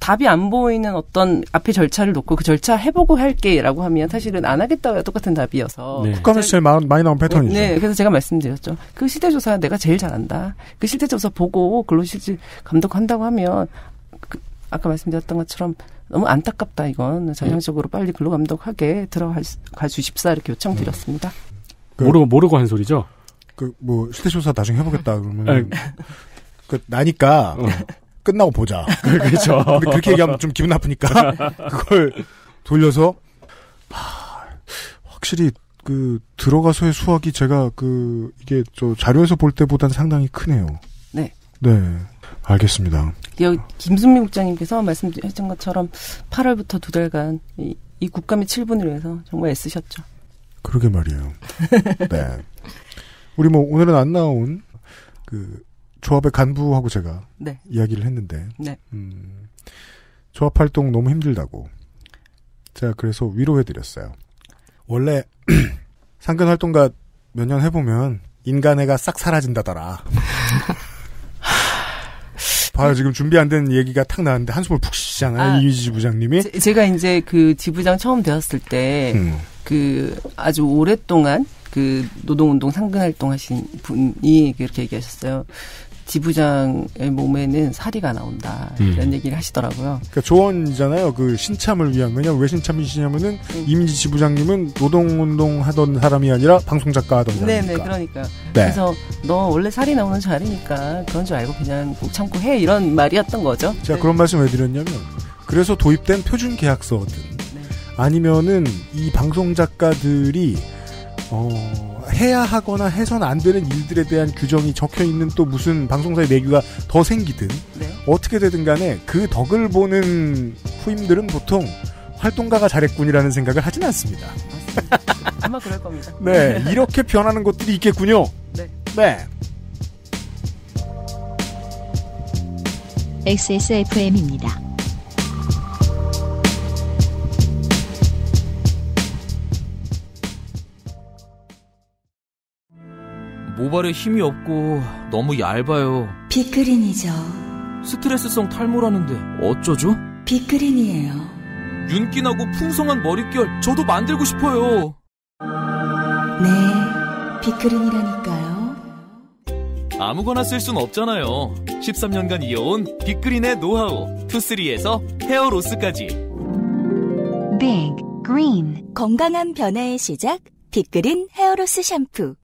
답이 안 보이는 어떤 앞에 절차를 놓고 그 절차 해보고 할게라고 하면 사실은 안 하겠다와 똑같은 답이어서. 네. 국감에서 제일 많이 나온 패턴이죠. 네. 그래서 제가 말씀드렸죠. 그 실태조사 내가 제일 잘한다. 그 실태조사 보고 근로실질 감독한다고 하면 그 아까 말씀드렸던 것처럼 너무 안타깝다 이건. 전형적으로 네. 빨리 근로감독하게 들어가 주십사 이렇게 요청드렸습니다. 그, 모르고 모르고 한 소리죠? 그 뭐 실태조사 나중에 해보겠다 그러면 그 나니까 어. 끝나고 보자. 그렇죠. 근데 그렇게 얘기하면 좀 기분 나쁘니까 그걸 돌려서 하, 확실히 그 들어가서의 수확이 제가 그 이게 저 자료에서 볼 때보단 상당히 크네요. 네. 네. 알겠습니다. 여기 김순미 국장님께서 말씀하신 것처럼 팔월부터 두 달간 이, 이 국감의 칠 분을 위해서 정말 애쓰셨죠. 그러게 말이에요. 네. 우리 뭐 오늘은 안 나온 그. 조합의 간부하고 제가 네. 이야기를 했는데 네. 음, 조합 활동 너무 힘들다고 제가 그래서 위로해드렸어요. 원래 상근 활동가 몇 년 해보면 인간애가 싹 사라진다더라. 봐요. 지금 준비 안 된 얘기가 탁 나왔는데 한숨을 푹 쉬잖아요. 아, 이미지 부장님이. 제, 제가 이제 그 지부장 처음 되었을 때 음. 그 아주 오랫동안 그 노동운동 상근 활동하신 분이 그렇게 얘기하셨어요. 지부장의 몸에는 사리가 나온다. 음. 이런 얘기를 하시더라고요. 그러니까 조언이잖아요. 그 신참을 위한. 왜냐면 왜 신참이시냐면은 음. 이미지 지부장님은 노동운동 하던 사람이 아니라 방송작가 하던 사람이니까. 네네, 그러니까. 네. 그래서 너 원래 살이 나오는 자리니까 그런 줄 알고 그냥 꼭 참고 해. 이런 말이었던 거죠. 제가 네. 그런 말씀 왜 드렸냐면 그래서 도입된 표준계약서든 네. 아니면은 이 방송작가들이 어, 해야 하거나 해선 안 되는 일들에 대한 규정이 적혀있는 또 무슨 방송사의 내규가 더 생기든 네. 어떻게 되든 간에 그 덕을 보는 후임들은 보통 활동가가 잘했군이라는 생각을 하진 않습니다. 아마 그럴 겁니다. 네, 이렇게 변하는 것들이 있겠군요. 네. 네. 엑스에스에프엠입니다. 모발에 힘이 없고 너무 얇아요. 비크린이죠. 스트레스성 탈모라는데 어쩌죠? 비크린이에요. 윤기나고 풍성한 머릿결 저도 만들고 싶어요. 네, 비크린이라니까요. 아무거나 쓸 순 없잖아요. 십삼 년간 이어온 비크린의 노하우 투쓰리에서 헤어로스까지. 빅 그린. 건강한 변화의 시작. 비크린 헤어로스 샴푸.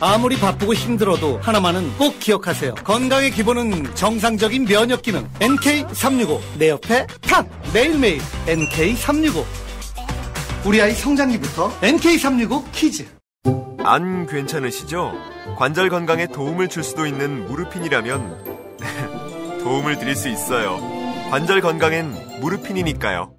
아무리 바쁘고 힘들어도 하나만은 꼭 기억하세요. 건강의 기본은 정상적인 면역 기능. 엔케이 삼백육십오. 내 옆에 탑. 매일매일 엔케이 삼백육십오. 우리 아이 성장기부터 엔케이 삼백육십오 키즈. 안 괜찮으시죠? 관절 건강에 도움을 줄 수도 있는 무르핀이라면 도움을 드릴 수 있어요. 관절 건강엔 무르핀이니까요.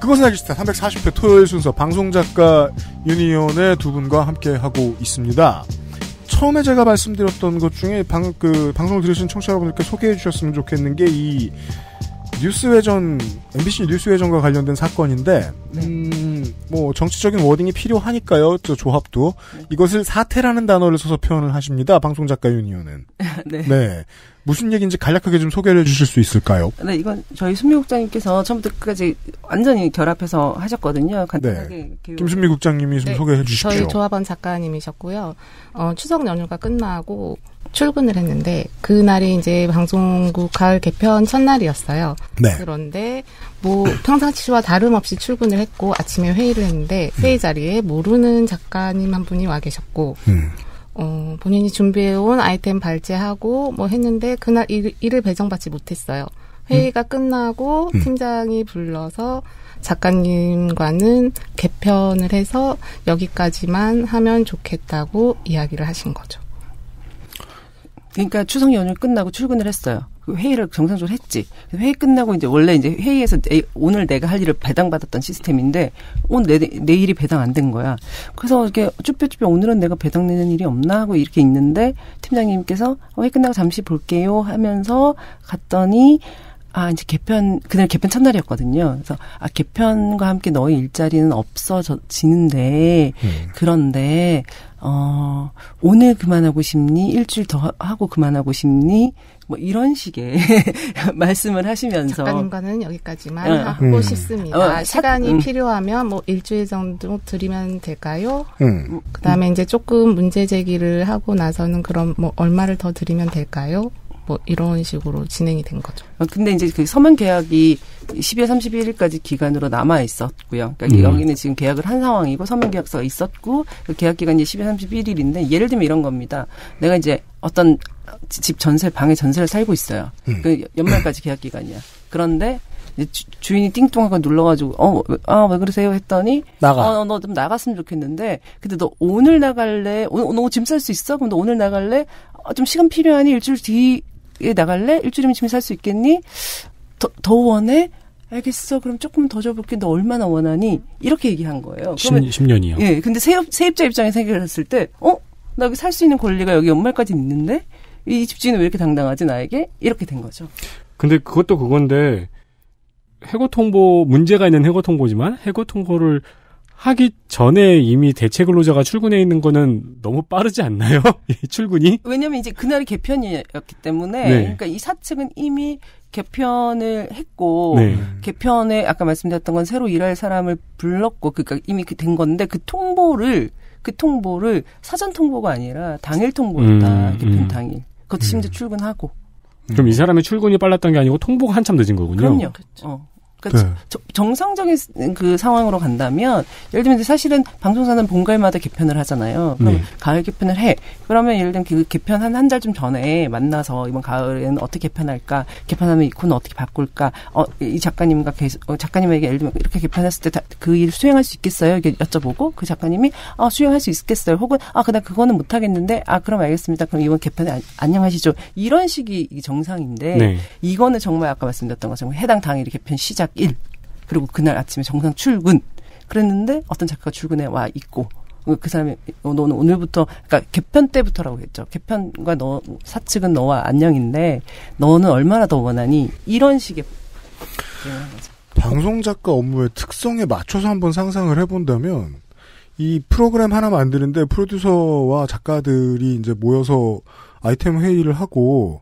그것은 알기 싫다. 삼백사십 회 토요일 순서 방송작가 유니온의 두 분과 함께하고 있습니다. 처음에 제가 말씀드렸던 것 중에 방, 그, 방송을 들으신 청취자 여러분들께 소개해 주셨으면 좋겠는 게 이 뉴스회전, 엠비씨 뉴스회전과 관련된 사건인데 음, 뭐 정치적인 워딩이 필요하니까요. 저 조합도 네. 이것을 사태라는 단어를 써서 표현을 하십니다. 방송작가 유니언은. 네. 네. 무슨 얘기인지 간략하게 좀 소개를 주실 수 있을까요? 네, 이건 저희 순미 국장님께서 처음부터 끝까지 완전히 결합해서 하셨거든요. 간단하게. 네. 김순미 국장님이 좀 네. 소개해 주십시오. 저희 조합원 작가님이셨고요. 어, 추석 연휴가 끝나고 출근을 했는데 그날이 이제 방송국 가을 개편 첫날이었어요. 네. 그런데 뭐 평상시와 다름없이 출근을 했고 아침에 회의를 했는데 회의 자리에 모르는 작가님 한 분이 와 계셨고 음. 어, 본인이 준비해온 아이템 발제하고 뭐 했는데 그날 일, 일을 배정받지 못했어요. 회의가 음. 끝나고 음. 팀장이 불러서 작가님과는 개편을 해서 여기까지만 하면 좋겠다고 이야기를 하신 거죠. 그러니까 추석 연휴 끝나고 출근을 했어요. 회의를 정상적으로 했지. 회의 끝나고 이제 원래 이제 회의에서 내, 오늘 내가 할 일을 배당받았던 시스템인데 오늘 내, 내일이 배당 안 된 거야. 그래서 이렇게 쭈뼛쭈뼛 오늘은 내가 배당 내는 일이 없나 하고 이렇게 있는데 팀장님께서 회의 끝나고 잠시 볼게요 하면서 갔더니 아 이제 개편 그날 개편 첫날이었거든요. 그래서 아 개편과 함께 너희 일자리는 없어지는데 음. 그런데 어 오늘 그만하고 싶니? 일주일 더 하고 그만하고 싶니? 뭐 이런 식의 말씀을 하시면서 작가님과는 여기까지만 응. 하고 음. 싶습니다. 어, 시간이 사, 음. 필요하면 뭐 일주일 정도 드리면 될까요? 음. 그다음에 음. 이제 조금 문제 제기를 하고 나서는 그럼 뭐 얼마를 더 드리면 될까요? 뭐 이런 식으로 진행이 된 거죠. 근데 이제 그 서면 계약이 십이월 삼십일일까지 기간으로 남아 있었고요. 그러니까 음. 여기는 지금 계약을 한 상황이고 서면 계약서가 있었고 그 계약 기간이 십이월 삼십일일인데 예를 들면 이런 겁니다. 내가 이제 어떤 집 전세, 방에 전세를 살고 있어요. 음. 그 연말까지 계약 기간이야. 그런데 이제 주, 주인이 띵뚱하게 눌러가지고 어, 아, 왜 그러세요? 했더니 나가. 어, 너 좀 나갔으면 좋겠는데 근데 너 오늘 나갈래? 오늘 너 짐 쌀 수 있어? 그럼 너 오늘 나갈래? 어, 좀 시간 필요하니 일주일 뒤 예, 나갈래? 일주일이면 집에 살 수 있겠니? 더, 더 원해? 알겠어. 그럼 조금 더 줘볼게. 너 얼마나 원하니? 이렇게 얘기한 거예요. 그러면, 십 년이요. 예. 근데 세입, 세입자 입장에 생각을 했을 때, 어? 나 여기 살 수 있는 권리가 여기 연말까지 있는데? 이 집주인은 왜 이렇게 당당하지, 나에게? 이렇게 된 거죠. 근데 그것도 그건데, 해고 통보, 문제가 있는 해고 통보지만, 해고 통보를 하기 전에 이미 대체 근로자가 출근해 있는 거는 너무 빠르지 않나요? 출근이? 왜냐면 이제 그날이 개편이었기 때문에, 네. 그러니까 이 사측은 이미 개편을 했고, 네. 개편에 아까 말씀드렸던 건 새로 일할 사람을 불렀고, 그러니까 이미 된 건데, 그 통보를, 그 통보를 사전 통보가 아니라 당일 통보였다, 음, 개편 음. 당일. 그것도 심지어 음. 출근하고. 그럼 이 사람의 출근이 빨랐던 게 아니고 통보가 한참 늦은 거군요? 그럼요. 그렇죠. 어. 그러니까 네. 저, 정상적인 그 상황으로 간다면 예를 들면 사실은 방송사는 봄가을마다 개편을 하잖아요. 그럼 네. 가을 개편을 해. 그러면 예를 들면 그 개편 한 한 달쯤 전에 만나서 이번 가을에는 어떻게 개편할까? 개편하면 이 코너 어떻게 바꿀까? 어, 이 작가님과 계속, 어, 작가님에게 예를 들면 이렇게 개편했을 때 그 일 수행할 수 있겠어요? 이렇게 여쭤보고 그 작가님이 아 수행할 수 있겠어요? 혹은 아 그날 그거는 못하겠는데 아 그럼 알겠습니다. 그럼 이번 개편에 아, 안녕하시죠. 이런 식이 정상인데 네. 이거는 정말 아까 말씀드렸던 것처럼 해당 당일이 개편 시작. 일 그리고 그날 아침에 정상 출근 그랬는데 어떤 작가가 출근해 와 있고 그 사람이 너는 오늘부터 그러니까 개편 때부터라고 했죠. 개편과 너 사측은 너와 안녕인데 너는 얼마나 더 원하니 이런 식의 방송 작가 업무의 특성에 맞춰서 한번 상상을 해본다면 이 프로그램 하나 만드는데 프로듀서와 작가들이 이제 모여서 아이템 회의를 하고.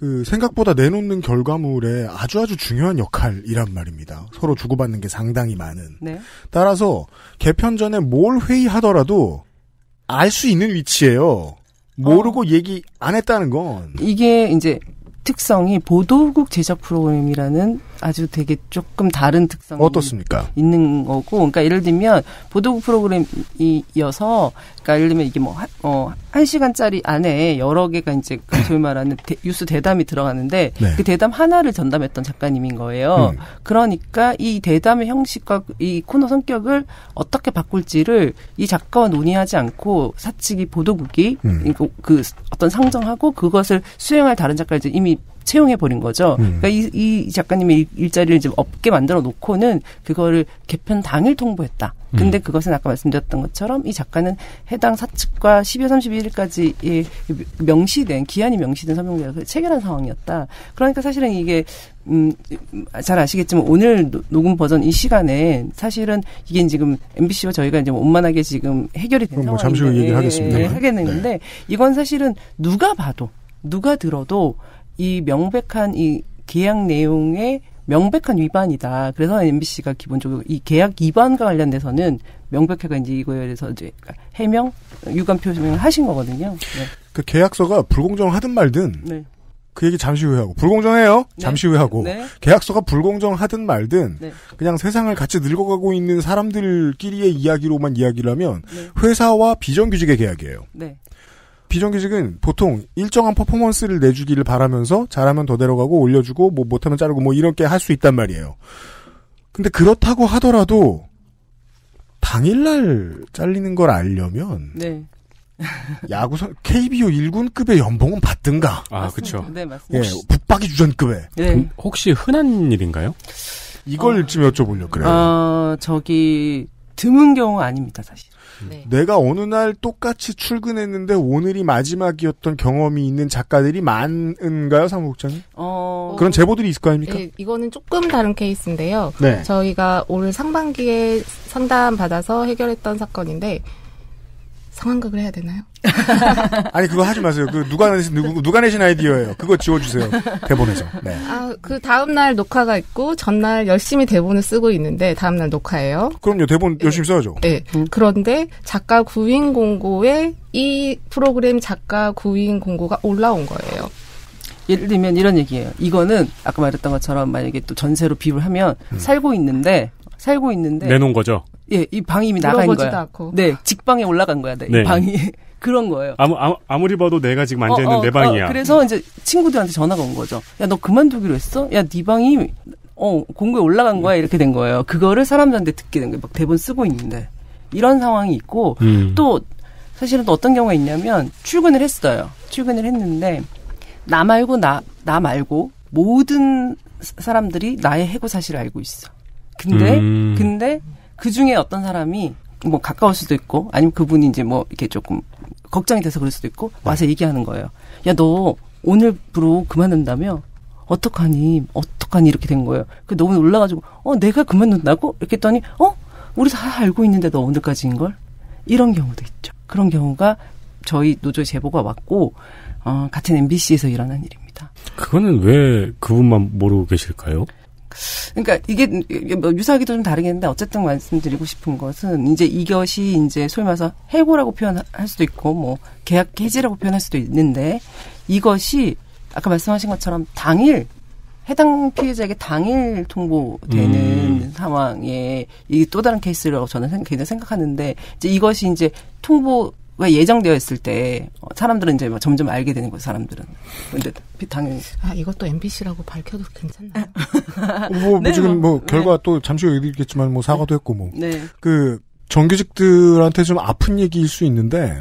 그 생각보다 내놓는 결과물에 아주 아주 중요한 역할이란 말입니다. 서로 주고받는 게 상당히 많은. 네. 따라서 개편 전에 뭘 회의하더라도 알 수 있는 위치예요. 모르고 어. 얘기 안 했다는 건. 이게 이제 특성이 보도국 제작 프로그램이라는 아주 되게 조금 다른 특성이 어떻습니까? 있는 거고, 그러니까 예를 들면 보도국 프로그램이어서, 그러니까 예를 들면 이게 뭐 한 어, 시간짜리 안에 여러 개가 이제 소위 말하는 대, 뉴스 대담이 들어가는데 네. 그 대담 하나를 전담했던 작가님인 거예요. 음. 그러니까 이 대담의 형식과 이 코너 성격을 어떻게 바꿀지를 이 작가와 논의하지 않고 사측이 보도국이 음. 그 어떤 상정하고 그것을 수행할 다른 작가를 이제 이미 채용해버린 거죠. 음. 그러니까 이, 이 작가님의 일자리를 이제 없게 만들어 놓고는 그거를 개편 당일 통보했다. 근데 음. 그것은 아까 말씀드렸던 것처럼 이 작가는 해당 사측과 십이월 삼십일일까지 명시된, 기한이 명시된 서명계약을 체결한 상황이었다. 그러니까 사실은 이게 음, 잘 아시겠지만 오늘 노, 녹음 버전 이 시간에 사실은 이게 지금 엠비씨와 저희가 이제 원만하게 지금 해결이 된 뭐 상황인데 잠시 후 얘기를 하겠습니다. 예, 하겠는데 네. 이건 사실은 누가 봐도 누가 들어도 이 명백한 이 계약 내용의 명백한 위반이다. 그래서 엠비씨가 기본적으로 이 계약 위반과 관련돼서는 명백하게 이제 이거에 대해서 이제 해명, 유감 표명을 하신 거거든요. 네. 그 계약서가 불공정하든 말든 네. 그 얘기 잠시 후에 하고 불공정해요. 네. 잠시 후에 하고 네. 계약서가 불공정하든 말든 네. 그냥 세상을 같이 늙어가고 있는 사람들끼리의 이야기로만 이야기를 하면 네. 회사와 비정규직의 계약이에요. 네. 비정규직은 보통 일정한 퍼포먼스를 내주기를 바라면서 잘하면 더 데려가고 올려주고 뭐 못하면 자르고 뭐 이렇게 할 수 있단 말이에요. 근데 그렇다고 하더라도 당일날 잘리는 걸 알려면 네. 야구선 케이비오 일군급의 연봉은 받든가. 아 그렇죠. 네 맞습니다. 예, 붙박이 주전급의. 네. 혹시 흔한 일인가요? 이걸 어, 좀 여쭤보려고 그래요. 아 어, 저기 드문 경우 아닙니다 사실. 네. 내가 어느 날 똑같이 출근했는데 오늘이 마지막이었던 경험이 있는 작가들이 많은가요, 사무국장님? 어... 그런 제보들이 있을 거 아닙니까? 네, 이거는 조금 다른 케이스인데요. 네. 저희가 올 상반기에 상담받아서 해결했던 사건인데 상황극을 해야 되나요? 아니 그거 하지 마세요. 그 누가 내신 누구, 누가 내신 아이디어예요. 그거 지워주세요. 대본에서. 네. 아, 그 다음 날 녹화가 있고 전날 열심히 대본을 쓰고 있는데 다음 날 녹화예요. 그럼요. 대본 네. 열심히 써야죠. 네. 음. 그런데 작가 구인 공고에 이 프로그램 작가 구인 공고가 올라온 거예요. 예를 들면 이런 얘기예요. 이거는 아까 말했던 것처럼 만약에 또 전세로 비유를 하면 음. 살고 있는데 살고 있는데 내놓은 거죠. 예, 이 방이 이미 나간 거야. 않고. 네, 직방에 올라간 거야. 네, 네. 이 방이 그런 거예요. 아무, 아무 아무리 봐도 내가 지금 앉아 있는 어, 어, 내 방이야. 어, 그래서 이제 친구들한테 전화가 온 거죠. 야, 너 그만두기로 했어? 야, 네 방이 어 공고에 올라간 거야 이렇게 된 거예요. 그거를 사람들한테 듣게 된 거예요. 막 대본 쓰고 있는데 이런 상황이 있고 음. 또 사실은 또 어떤 경우가 있냐면 출근을 했어요. 출근을 했는데 나 말고 나 나 말고 모든 사람들이 나의 해고 사실을 알고 있어. 근데 음. 근데 그 중에 어떤 사람이 뭐 가까울 수도 있고 아니면 그분이 이제 뭐 이렇게 조금 걱정이 돼서 그럴 수도 있고 와서 얘기하는 거예요. 야, 너 오늘부로 그만둔다며? 어떡하니? 어떡하니? 이렇게 된 거예요. 그 너무 놀라가지고 어 내가 그만둔다고? 이렇게 했더니 어? 우리 다 알고 있는데 너 오늘까지인 걸? 이런 경우도 있죠. 그런 경우가 저희 노조에 제보가 왔고 어, 같은 엠비씨에서 일어난 일입니다. 그거는 왜 그분만 모르고 계실까요? 그러니까 이게 유사하기도 좀 다르겠는데 어쨌든 말씀드리고 싶은 것은 이제 이것이 이제 소위 말해서 해고라고 표현할 수도 있고 뭐 계약 해지라고 표현할 수도 있는데 이것이 아까 말씀하신 것처럼 당일 해당 피해자에게 당일 통보되는 음. 상황에 이게 또 다른 케이스라고 저는 굉장히 생각하는데 이제 이것이 이제 통보 예정되어 있을 때 사람들은 이제 점점 알게 되는 거예요. 사람들은. 근데 당연히 아 이것도 엠비씨라고 밝혀도 괜찮나요? 뭐, 네, 뭐 지금 뭐 네. 결과 또 잠시 후에 얘기했지만 뭐 사과도 네. 했고 뭐 그 정규직들한테 좀 아픈 얘기일 수 있는데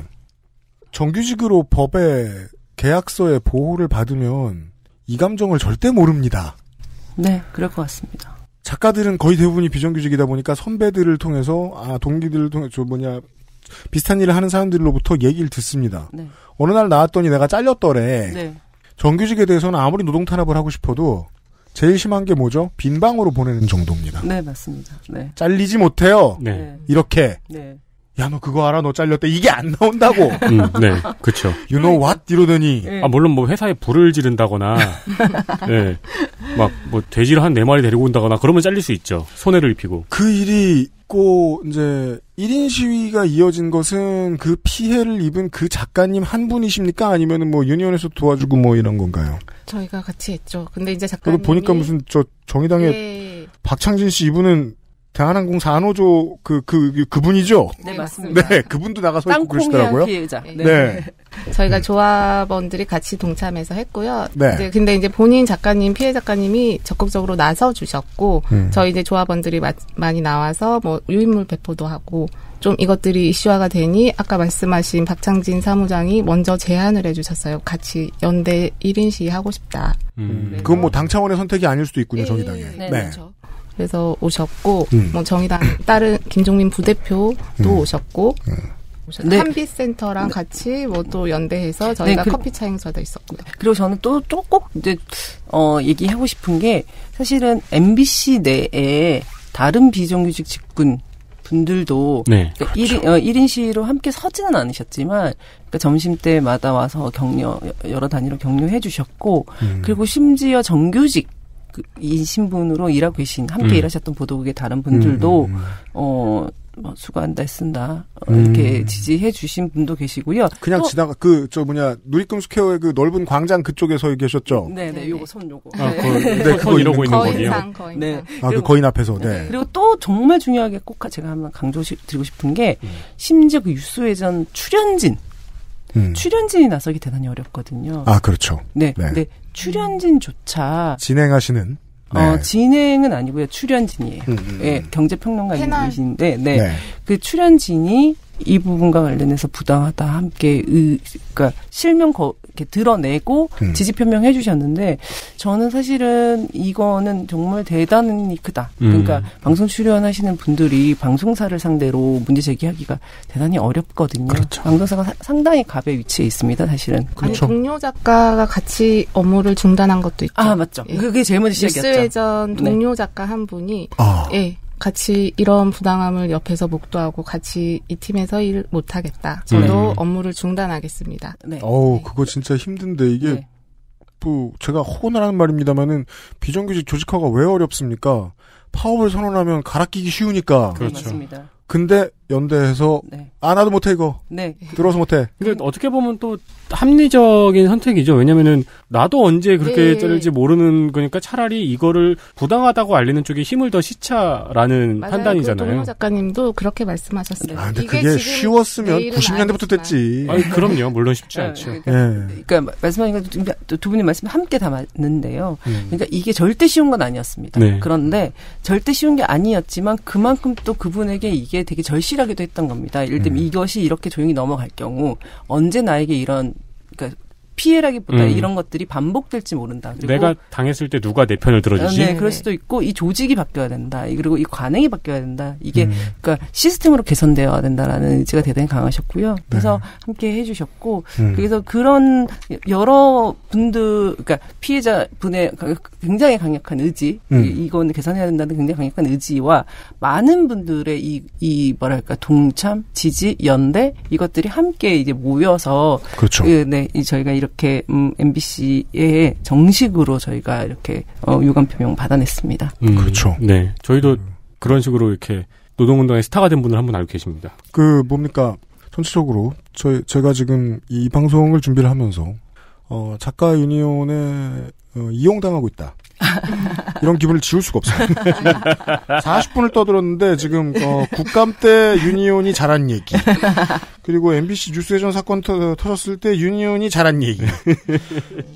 정규직으로 법에 계약서의 보호를 받으면 이 감정을 절대 모릅니다. 네, 그럴 것 같습니다. 작가들은 거의 대부분이 비정규직이다 보니까 선배들을 통해서 아 동기들을 통해 저 뭐냐. 비슷한 일을 하는 사람들로부터 얘기를 듣습니다. 네. 어느 날 나왔더니 내가 잘렸더래. 네. 정규직에 대해서는 아무리 노동 탄압을 하고 싶어도 제일 심한 게 뭐죠? 빈방으로 보내는 정도입니다. 네, 맞습니다. 네. 잘리지 못해요. 네. 이렇게. 네. 야, 너 그거 알아? 너 잘렸대. 이게 안 나온다고. 음, 네, 그렇죠. You know what? 이러더니. 네. 아, 물론 뭐 회사에 불을 지른다거나, 네, 막 뭐 돼지를 한 네 마리 데리고 온다거나 그러면 잘릴 수 있죠. 손해를 입히고. 그 일이 있고 이제 일 인 시위가 이어진 것은 그 피해를 입은 그 작가님 한 분이십니까? 아니면은 뭐 유니언에서 도와주고 뭐 이런 건가요? 저희가 같이 했죠. 근데 이제 작가님 보니까 무슨 저 정의당의 네. 박창진 씨 이분은. 대한항공 산호조 그, 그, 그분이죠? 네, 맞습니다. 네, 그분도 나가서 있고 그러시더라고요. 피해자. 네. 네. 네. 저희가 조합원들이 같이 동참해서 했고요. 네. 이제 근데 이제 본인 작가님, 피해 작가님이 적극적으로 나서 주셨고, 음. 저희 이제 조합원들이 마, 많이 나와서 뭐 유인물 배포도 하고, 좀 이것들이 이슈화가 되니 아까 말씀하신 박창진 사무장이 먼저 제안을 해주셨어요. 같이 연대 일 인 시위하고 싶다. 음. 그건 뭐 당 차원의 선택이 아닐 수도 있군요. 예, 정의당에. 예, 네. 네. 그렇죠. 그래서 오셨고 음. 뭐 정의당 다른 김종민 부대표도 음. 오셨고 음. 네. 한빛센터랑 네. 같이 뭐 또 연대해서 저희가 네, 그, 커피차 행사도 있었고요. 그리고 저는 또 꼭 이제 어 얘기하고 싶은 게 사실은 엠비씨 내에 다른 비정규직 직군 분들도 네, 그러니까 그렇죠. 일 인, 어, 일 인 시위로 함께 서지는 않으셨지만 그러니까 점심때마다 와서 격려 여러 단위로 격려해 주셨고 음. 그리고 심지어 정규직 이 신분으로 일하고 계신 함께 음. 일하셨던 보도국의 다른 분들도 음. 어 뭐 수고한다 쓴다 이렇게 음. 지지해 주신 분도 계시고요. 그냥 또, 지나가 그 저 뭐냐 누리꾼스퀘어의 그 넓은 광장 그쪽에서 계셨죠. 네네 요거 손 요거. 아, 네. 거의, 네, 그거 거의 이러고 있는 거예요. 거인상, 거인상. 네. 아, 그 거인 앞에서. 네. 그리고 또 정말 중요하게 꼭 제가 한번 강조드리고 싶은 게 음. 심지어 그 유수회전 출연진. 음. 출연진이 나서기 대단히 어렵거든요. 아 그렇죠. 네. 네. 근데 출연진조차 진행하시는. 네. 어, 진행은 아니고요. 출연진이에요. 음, 음, 네, 경제평론가이신데, 네. 네. 그 출연진이 이 부분과 관련해서 부당하다 함께, 의, 그러니까 실명 거, 이렇게 드러내고 음. 지지 표명해 주셨는데, 저는 사실은 이거는 정말 대단히 크다. 음. 그러니까 방송 출연하시는 분들이 방송사를 상대로 문제 제기하기가 대단히 어렵거든요. 그렇죠. 방송사가 사, 상당히 갑의 위치에 있습니다, 사실은. 그렇죠. 아니, 동료 작가가 같이 업무를 중단한 것도 있죠. 아, 맞죠. 예. 그게 제일 먼저 시작이었죠. 뉴스회전 동료 네. 작가 한 분이. 아. 예. 같이 이런 부당함을 옆에서 목도하고 같이 이 팀에서 일 못하겠다. 저도 음. 업무를 중단하겠습니다. 네. 어우, 네. 그거 진짜 힘든데 이게 네. 뭐 제가 호언을 하는 말입니다만은 비정규직 조직화가 왜 어렵습니까? 파업을 선언하면 갈아끼기 쉬우니까. 그렇죠. 맞습니다. 근데 연대해서 네. 아 나도 못해 이거 네. 들어서 못해. 근데 어떻게 보면 또 합리적인 선택이죠. 왜냐면은 나도 언제 그렇게 네. 자를지 모르는 거니까 차라리 이거를 부당하다고 알리는 쪽에 힘을 더 시차라는 맞아요. 판단이잖아요. 그 동호 작가님도 그렇게 말씀하셨어요. 아, 근데 이게 그게 쉬웠으면 구십 년대부터 됐지. 아니, 그럼요. 물론 쉽지 않죠. 네, 그러니까, 네. 그러니까 말씀하신 두 분이 말씀 함께 다 맞는데요. 음. 그러니까 이게 절대 쉬운 건 아니었습니다. 네. 그런데 절대 쉬운 게 아니었지만 그만큼 또 그분에게 이게 되게 절실하기도 했던 겁니다. 예를 들면 음. 이것이 이렇게 조용히 넘어갈 경우 언제 나에게 이런 그러니까 피해라기보다 음. 이런 것들이 반복될지 모른다. 그리고 내가 당했을 때 누가 내 편을 들어주지? 네, 그럴 수도 있고 이 조직이 바뀌어야 된다. 그리고 이 관행이 바뀌어야 된다. 이게 음. 그러니까 시스템으로 개선되어야 된다라는 의지가 대단히 강하셨고요. 그래서 네. 함께 해주셨고 음. 그래서 그런 여러 분들 그러니까 피해자 분의 굉장히 강력한 의지, 음. 이건 개선해야 된다는 굉장히 강력한 의지와 많은 분들의 이, 이 뭐랄까 동참, 지지, 연대 이것들이 함께 이제 모여서 그렇죠. 그, 네, 저희가 이렇게 음, 엠비씨에 정식으로 저희가 이렇게 어, 유감 표명 받아냈습니다. 음, 그렇죠. 네, 저희도 그런 식으로 이렇게 노동운동의 스타가 된 분을 한 분 알고 계십니다. 그 뭡니까? 전체적으로 저희 제가 지금 이 방송을 준비를 하면서 어, 작가 유니온에 어, 이용당하고 있다. 이런 기분을 지울 수가 없어요. 사십 분을 떠들었는데 지금 어, 국감 때 유니온이 잘한 얘기 그리고 엠비씨 뉴스회전 사건 터, 터졌을 때 유니온이 잘한 얘기.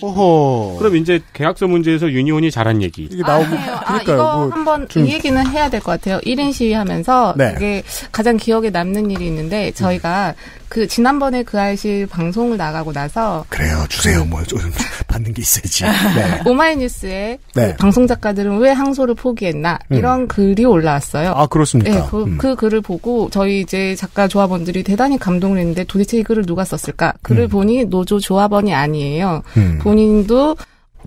어허. 그럼 이제 계약서 문제에서 유니온이 잘한 얘기 이게 나오고 그러니까요. 아, 이거 뭐 한번 좀... 이 얘기는 해야 될 것 같아요. 일 인 시위하면서 네. 이게 가장 기억에 남는 일이 있는데 저희가 음. 그 지난번에 그 알실 방송을 나가고 나서 그래요 주세요 뭐 좀 받는 게 있어야지. 네. 오마이뉴스에 네. 그 방송 작가들은 왜 항소를 포기했나 음. 이런 글이 올라왔어요. 아 그렇습니까? 네, 그, 음. 그 글을 보고 저희 이제 작가 조합원들이 대단히 감동을 했는데 도대체 이 글을 누가 썼을까? 글을 음. 보니 노조 조합원이 아니에요. 음. 본인도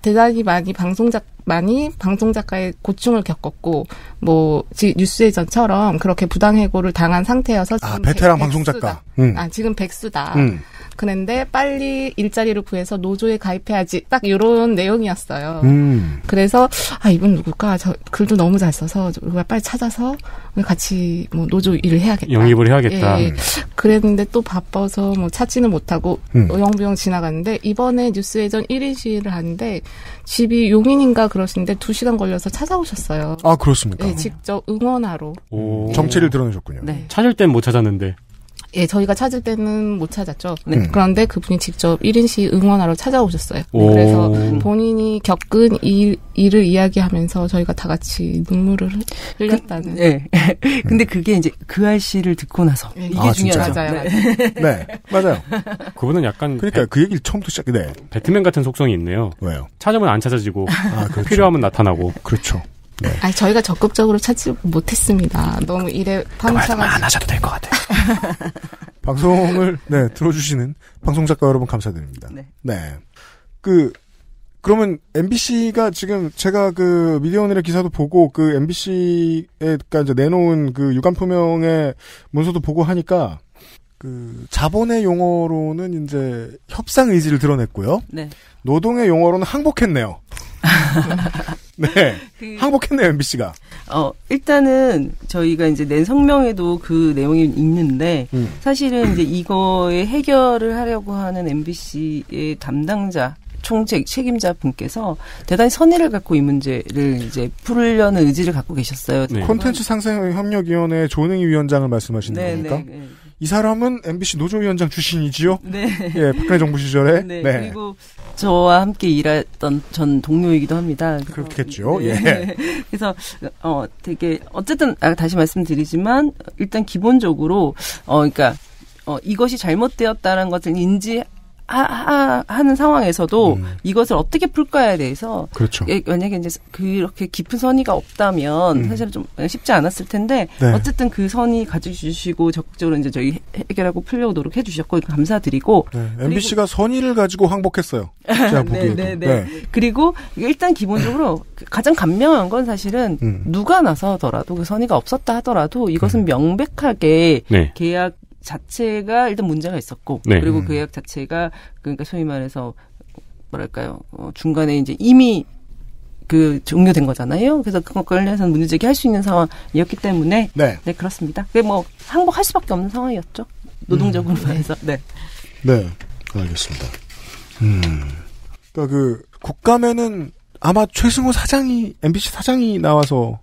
대단히 많이 방송작 많이 방송작가의 고충을 겪었고 뭐 지, 뉴스회전처럼 그렇게 부당해고를 당한 상태여서 지금 아 베테랑 백, 방송작가 음. 아 지금 백수다. 음. 그런데 빨리 일자리를 구해서 노조에 가입해야지 딱 이런 내용이었어요. 음. 그래서 아 이분 누굴까? 저 글도 너무 잘 써서 누가 빨리 찾아서 같이 뭐 노조 일을 해야겠다. 영입을 해야겠다. 예, 예. 음. 그랬는데 또 바빠서 뭐 찾지는 못하고 음. 어영부영 지나갔는데 이번에 뉴스회전 일 인 시위를 하는데 집이 용인인가 그러신데 두 시간 걸려서 찾아오셨어요. 아 그렇습니까? 네, 직접 응원하러. 오. 네. 정체를 드러내셨군요. 네. 찾을 땐 못 찾았는데. 예, 저희가 찾을 때는 못 찾았죠. 네. 그런데 그분이 직접 일 인시 응원하러 찾아오셨어요. 네, 그래서 본인이 겪은 이, 일을 이야기하면서 저희가 다 같이 눈물을 흘렸다는. 그, 네. 근데 그게 이제 그 아씨를 듣고 나서. 네, 이게 아, 중요하죠. 맞아요. 맞아요. 네. 네. 맞아요. 그분은 약간. 그러니까 배, 그 얘기를 처음부터 시작해. 네. 배트맨 같은 속성이 있네요. 왜요? 찾으면 안 찾아지고. 아, 그렇죠. 필요하면 나타나고. 그렇죠. 네. 아니, 저희가 적극적으로 찾지 못했습니다. 너무 일에 파묻혀가지고. 안 하셔도 될 것 같아요. 방송을, 네, 들어주시는 방송작가 여러분 감사드립니다. 네. 네. 그, 그러면 엠비씨가 지금 제가 그 미디어오늘의 기사도 보고 그 엠비씨에, 그니까 이제 내놓은 그 유감 표명의 문서도 보고 하니까 그 자본의 용어로는 이제 협상 의지를 드러냈고요. 네. 노동의 용어로는 항복했네요. 네. 그, 항복했네요, 엠비씨가. 어, 일단은 저희가 이제 낸 성명에도 그 내용이 있는데, 음. 사실은 이제 이거에 해결을 하려고 하는 엠비씨의 담당자, 총책, 책임자 분께서 대단히 선의를 갖고 이 문제를 이제 풀려는 의지를 갖고 계셨어요. 네. 콘텐츠 상생협력위원회 조능희 위원장을 말씀하시는 네, 겁니까? 네, 네. 이 사람은 엠비씨 노조위원장 출신이지요? 네. 예, 박근혜 정부 시절에. 네. 네. 그리고 저와 함께 일했던 전 동료이기도 합니다. 그렇겠죠. 네. 예. 그래서 어 되게 어쨌든 아, 다시 말씀드리지만 일단 기본적으로 어 그러니까 어 이것이 잘못되었다는 것을 인지. 하, 하, 하는 상황에서도 음. 이것을 어떻게 풀까에 대해서 그렇죠. 예, 만약에 이제 그렇게 깊은 선의가 없다면 음. 사실은 좀 쉽지 않았을 텐데 네. 어쨌든 그 선의 가져주시고 적극적으로 이제 저희 해결하고 풀려고 노력해 주셨고 감사드리고 네. 엠비씨가 선의를 가지고 항복했어요. 제가 보기에도. 네, 네, 네. 그리고 일단 기본적으로 가장 감명한 건 사실은 음. 누가 나서더라도 그 선의가 없었다 하더라도 이것은 음. 명백하게 네. 계약 자체가 일단 문제가 있었고 네. 그리고 그 계약 자체가 그러니까 소위 말해서 뭐랄까요 어, 중간에 이제 이미 그 종료된 거잖아요. 그래서 그것 관련해서는 문제 제기할 수 있는 상황이었기 때문에 네, 네 그렇습니다. 그게 뭐 항복할 수밖에 없는 상황이었죠. 노동적으로 음. 해서 네, 네 알겠습니다. 음, 그러니까 그 국감에는 아마 최승호 사장이 엠비씨 사장이 나와서.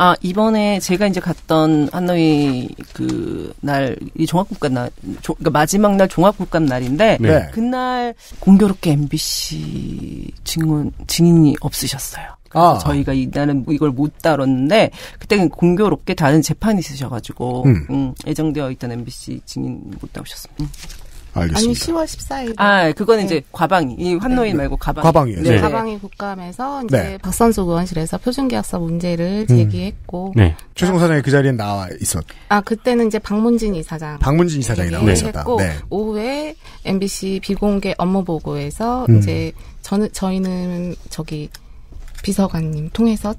아, 이번에 제가 이제 갔던 하노이 그 날, 이 종합국감 날, 조, 그러니까 마지막 날 종합국감 날인데, 네. 그날 공교롭게 엠비씨 증언, 증인이 없으셨어요. 아. 저희가 이날은 이걸 못 다뤘는데, 그때는 공교롭게 다른 재판이 있으셔가지고, 음. 음, 예정되어 있던 엠비씨 증인 못 나오셨습니다. 음. 알겠습니다. 아니 시월 십사일. 아, 그건 네. 이제 과방위. 이 환노인 네. 말고 과방위. 과방위에요. 네. 네. 과방위 국감에서 이제 네. 박선숙 의원실에서 표준계약서 문제를 음. 제기했고. 네. 최승호 사장이 그 자리에 나와 있었. 아, 그때는 이제 박문진 이사장. 박문진 이사장이 나와 있었다. 네. 오후에 엠비씨 비공개 업무 보고에서 음. 이제 저는 저희는 저기 비서관님 통해서.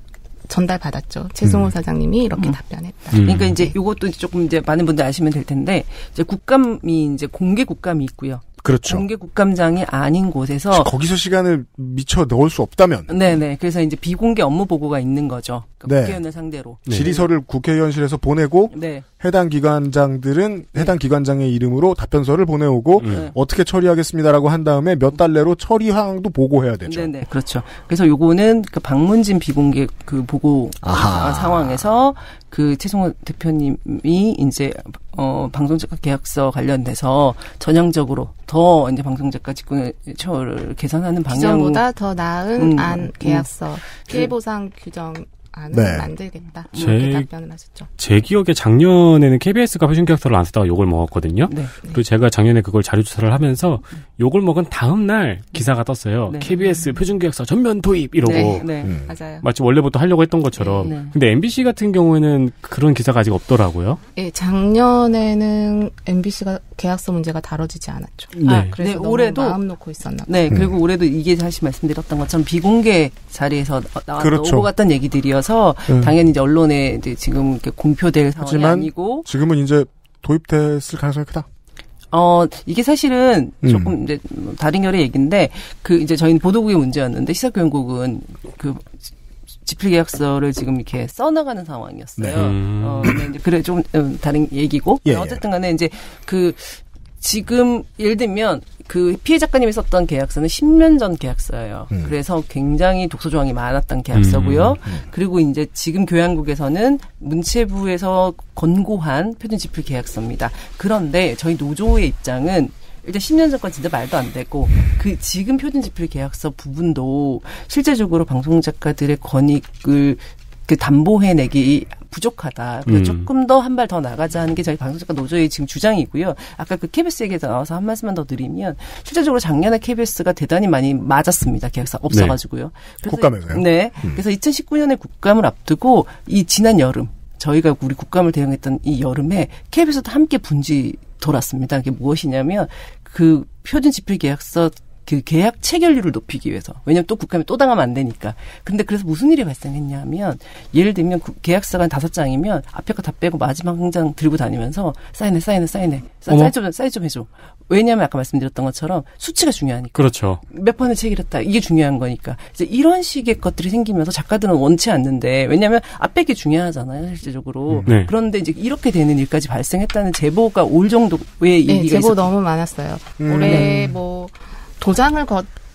전달받았죠. 최승호 음. 사장님이 이렇게 음. 답변했다. 음. 그러니까 이제 이것도 조금 이제 많은 분들 아시면 될 텐데 이제 국감이 이제 공개 국감이 있고요. 그렇죠. 공개 국감장이 아닌 곳에서 거기서 시간을 미쳐 넣을 수 없다면. 네네. 그래서 이제 비공개 업무 보고가 있는 거죠. 그러니까 네. 국회의원을 상대로 네. 질의서를 국회의원실에서 보내고 네. 해당 기관장들은 해당 네. 기관장의 이름으로 답변서를 보내오고 네. 어떻게 처리하겠습니다라고 한 다음에 몇 달 내로 처리 항도 보고해야 되죠. 네네. 그렇죠. 그래서 요거는 그 박문진 비공개 그 보고 아하. 상황에서 그 최승호 대표님이 이제 어 방송작가 계약서 관련돼서 전향적으로 더 이제 방송작가 직군을 개선하는 방향보다 더 나은 음, 안 계약서 피해 음. 보상 규정 안을 네. 만들겠다. 이렇게 답변을 하셨죠. 제 기억에 작년에는 케이비에스가 표준계약서를 안 쓰다가 욕을 먹었거든요. 네. 그리고 제가 작년에 그걸 자료조사를 하면서 욕을 먹은 다음 날 기사가 떴어요. 네. 케이비에스 표준계약서 전면 도입 이러고. 네. 네. 음. 맞아요. 마치 원래부터 하려고 했던 것처럼. 네. 네. 근데 엠비씨 같은 경우에는 그런 기사가 아직 없더라고요. 네. 작년에는 엠비씨가 계약서 문제가 다뤄지지 않았죠. 네. 아, 그래서 네, 너무 올해도 마음 놓고 있었나 봐요. 네. 그리고 음. 올해도 이게 다시 말씀드렸던 것처럼 비공개 자리에서 나와서 그렇죠. 오고 갔던 얘기들이요. 서 음. 당연히 이제 언론에 이제 지금 이렇게 공표될 상황이 아니고 지금은 이제 도입됐을 가능성이 크다. 어 이게 사실은 음. 조금 이제 다른 결의 얘기인데 그 이제 저희는 보도국의 문제였는데 시사교육국은 그 지필계약서를 지금 이렇게 써나가는 상황이었어요. 네. 음. 어, 이제 그래 좀 다른 얘기고 예, 어쨌든간에 이제 그 지금 예를 들면 그 피해 작가님이 썼던 계약서는 십 년 전 계약서예요. 음. 그래서 굉장히 독소 조항이 많았던 계약서고요. 음. 음. 그리고 이제 지금 교양국에서는 문체부에서 권고한 표준지필 계약서입니다. 그런데 저희 노조의 입장은 일단 십 년 전과 진짜 말도 안 되고 그 지금 표준지필 계약서 부분도 실제적으로 방송 작가들의 권익을 그 담보해내기 부족하다. 그래서 음. 조금 더 한 발 더 나가자는 게 저희 방송작가 노조의 지금 주장이고요. 아까 그 케이비에스 얘기에서 나와서 한 말씀만 더 드리면 실제적으로 작년에 케이비에스가 대단히 많이 맞았습니다. 계약사 없어가지고요. 네. 국감에서요. 네. 음. 그래서 이천십구 년에 국감을 앞두고 이 지난 여름 저희가 우리 국감을 대응했던 이 여름에 케이비에스도 함께 분지 돌았습니다. 그게 무엇이냐면 그 표준지필계약서 그 계약 체결률을 높이기 위해서. 왜냐면 또 국감에 또 당하면 안 되니까. 근데 그래서 무슨 일이 발생했냐면 예를 들면 계약서가 한 다섯 장이면 앞에 거 다 빼고 마지막 한 장 들고 다니면서 사인해, 사인해, 사인해. 사인 좀, 사인 좀 해줘. 왜냐면 아까 말씀드렸던 것처럼 수치가 중요하니까. 그렇죠. 몇 번을 체결했다. 이게 중요한 거니까. 이제 이런 식의 것들이 생기면서 작가들은 원치 않는데 왜냐면 앞에 게 중요하잖아요. 실제적으로. 음, 네. 그런데 이제 이렇게 되는 일까지 발생했다는 제보가 올 정도의 네, 얘기가 제보 있었... 너무 많았어요. 음. 올해 뭐. 도장을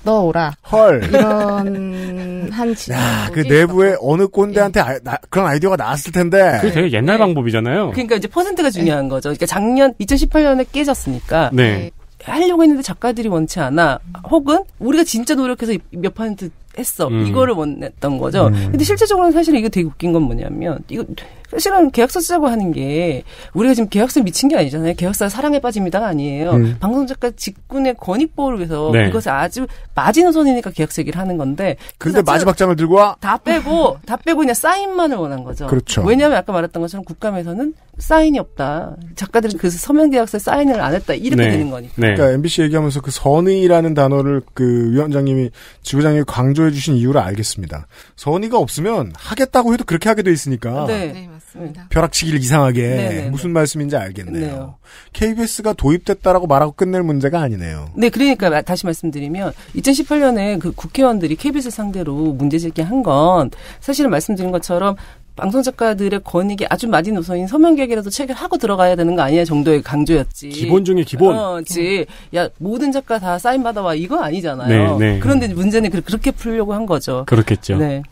걷어오라. 헐. 이런 한 지적. 야, 그 내부에 어느 꼰대한테 예. 아, 나, 그런 아이디어가 나왔을 텐데. 그게 되게 옛날 네. 방법이잖아요. 그러니까 이제 퍼센트가 중요한 네. 거죠. 그러니까 작년 이천십팔 년에 깨졌으니까. 네. 하려고 했는데 작가들이 원치 않아. 혹은 우리가 진짜 노력해서 몇 퍼센트 했어. 음. 이거를 원했던 거죠. 음. 근데 실제적으로는 사실 이게 되게 웃긴 건 뭐냐면 이거 사실은 계약서 쓰자고 하는 게 우리가 지금 계약서 미친 게 아니잖아요. 계약서가 사랑에 빠집니다가 아니에요. 음. 방송작가 직군의 권익 보호를 위해서 네. 이것을 아주 마지노선이니까 계약서 얘기를 하는 건데 근데 마지막 장을 들고 와? 다 빼고 다 빼고 그냥 사인만을 원한 거죠. 그렇죠. 왜냐하면 아까 말했던 것처럼 국감에서는 사인이 없다. 작가들은 그 서면 계약서에 사인을 안 했다. 이렇게 네. 되는 거니까. 네. 그러니까 엠비씨 얘기하면서 그 선의라는 단어를 그 위원장님이 지구장님이 강조 해주신 이유를 알겠습니다. 선의가 없으면 하겠다고 해도 그렇게 하게 돼 있으니까 네, 네 맞습니다. 벼락치기를 이상하게 네네네. 무슨 말씀인지 알겠네요. 네요. 케이비에스가 도입됐다라고 말하고 끝낼 문제가 아니네요. 네, 그러니까 다시 말씀드리면 이천십팔 년에 그 국회의원들이 케이비에스 상대로 문제 제기한 건 사실은 말씀드린 것처럼 방송작가들의 권익이 아주 마지노선인 서면계약이라도 체결하고 들어가야 되는 거 아니냐 정도의 강조였지. 기본 중에 기본. 그렇지. 야, 모든 작가 다 사인 받아와 이거 아니잖아요. 네, 네. 그런데 문제는 그렇게 풀려고 한 거죠. 그렇겠죠. 네.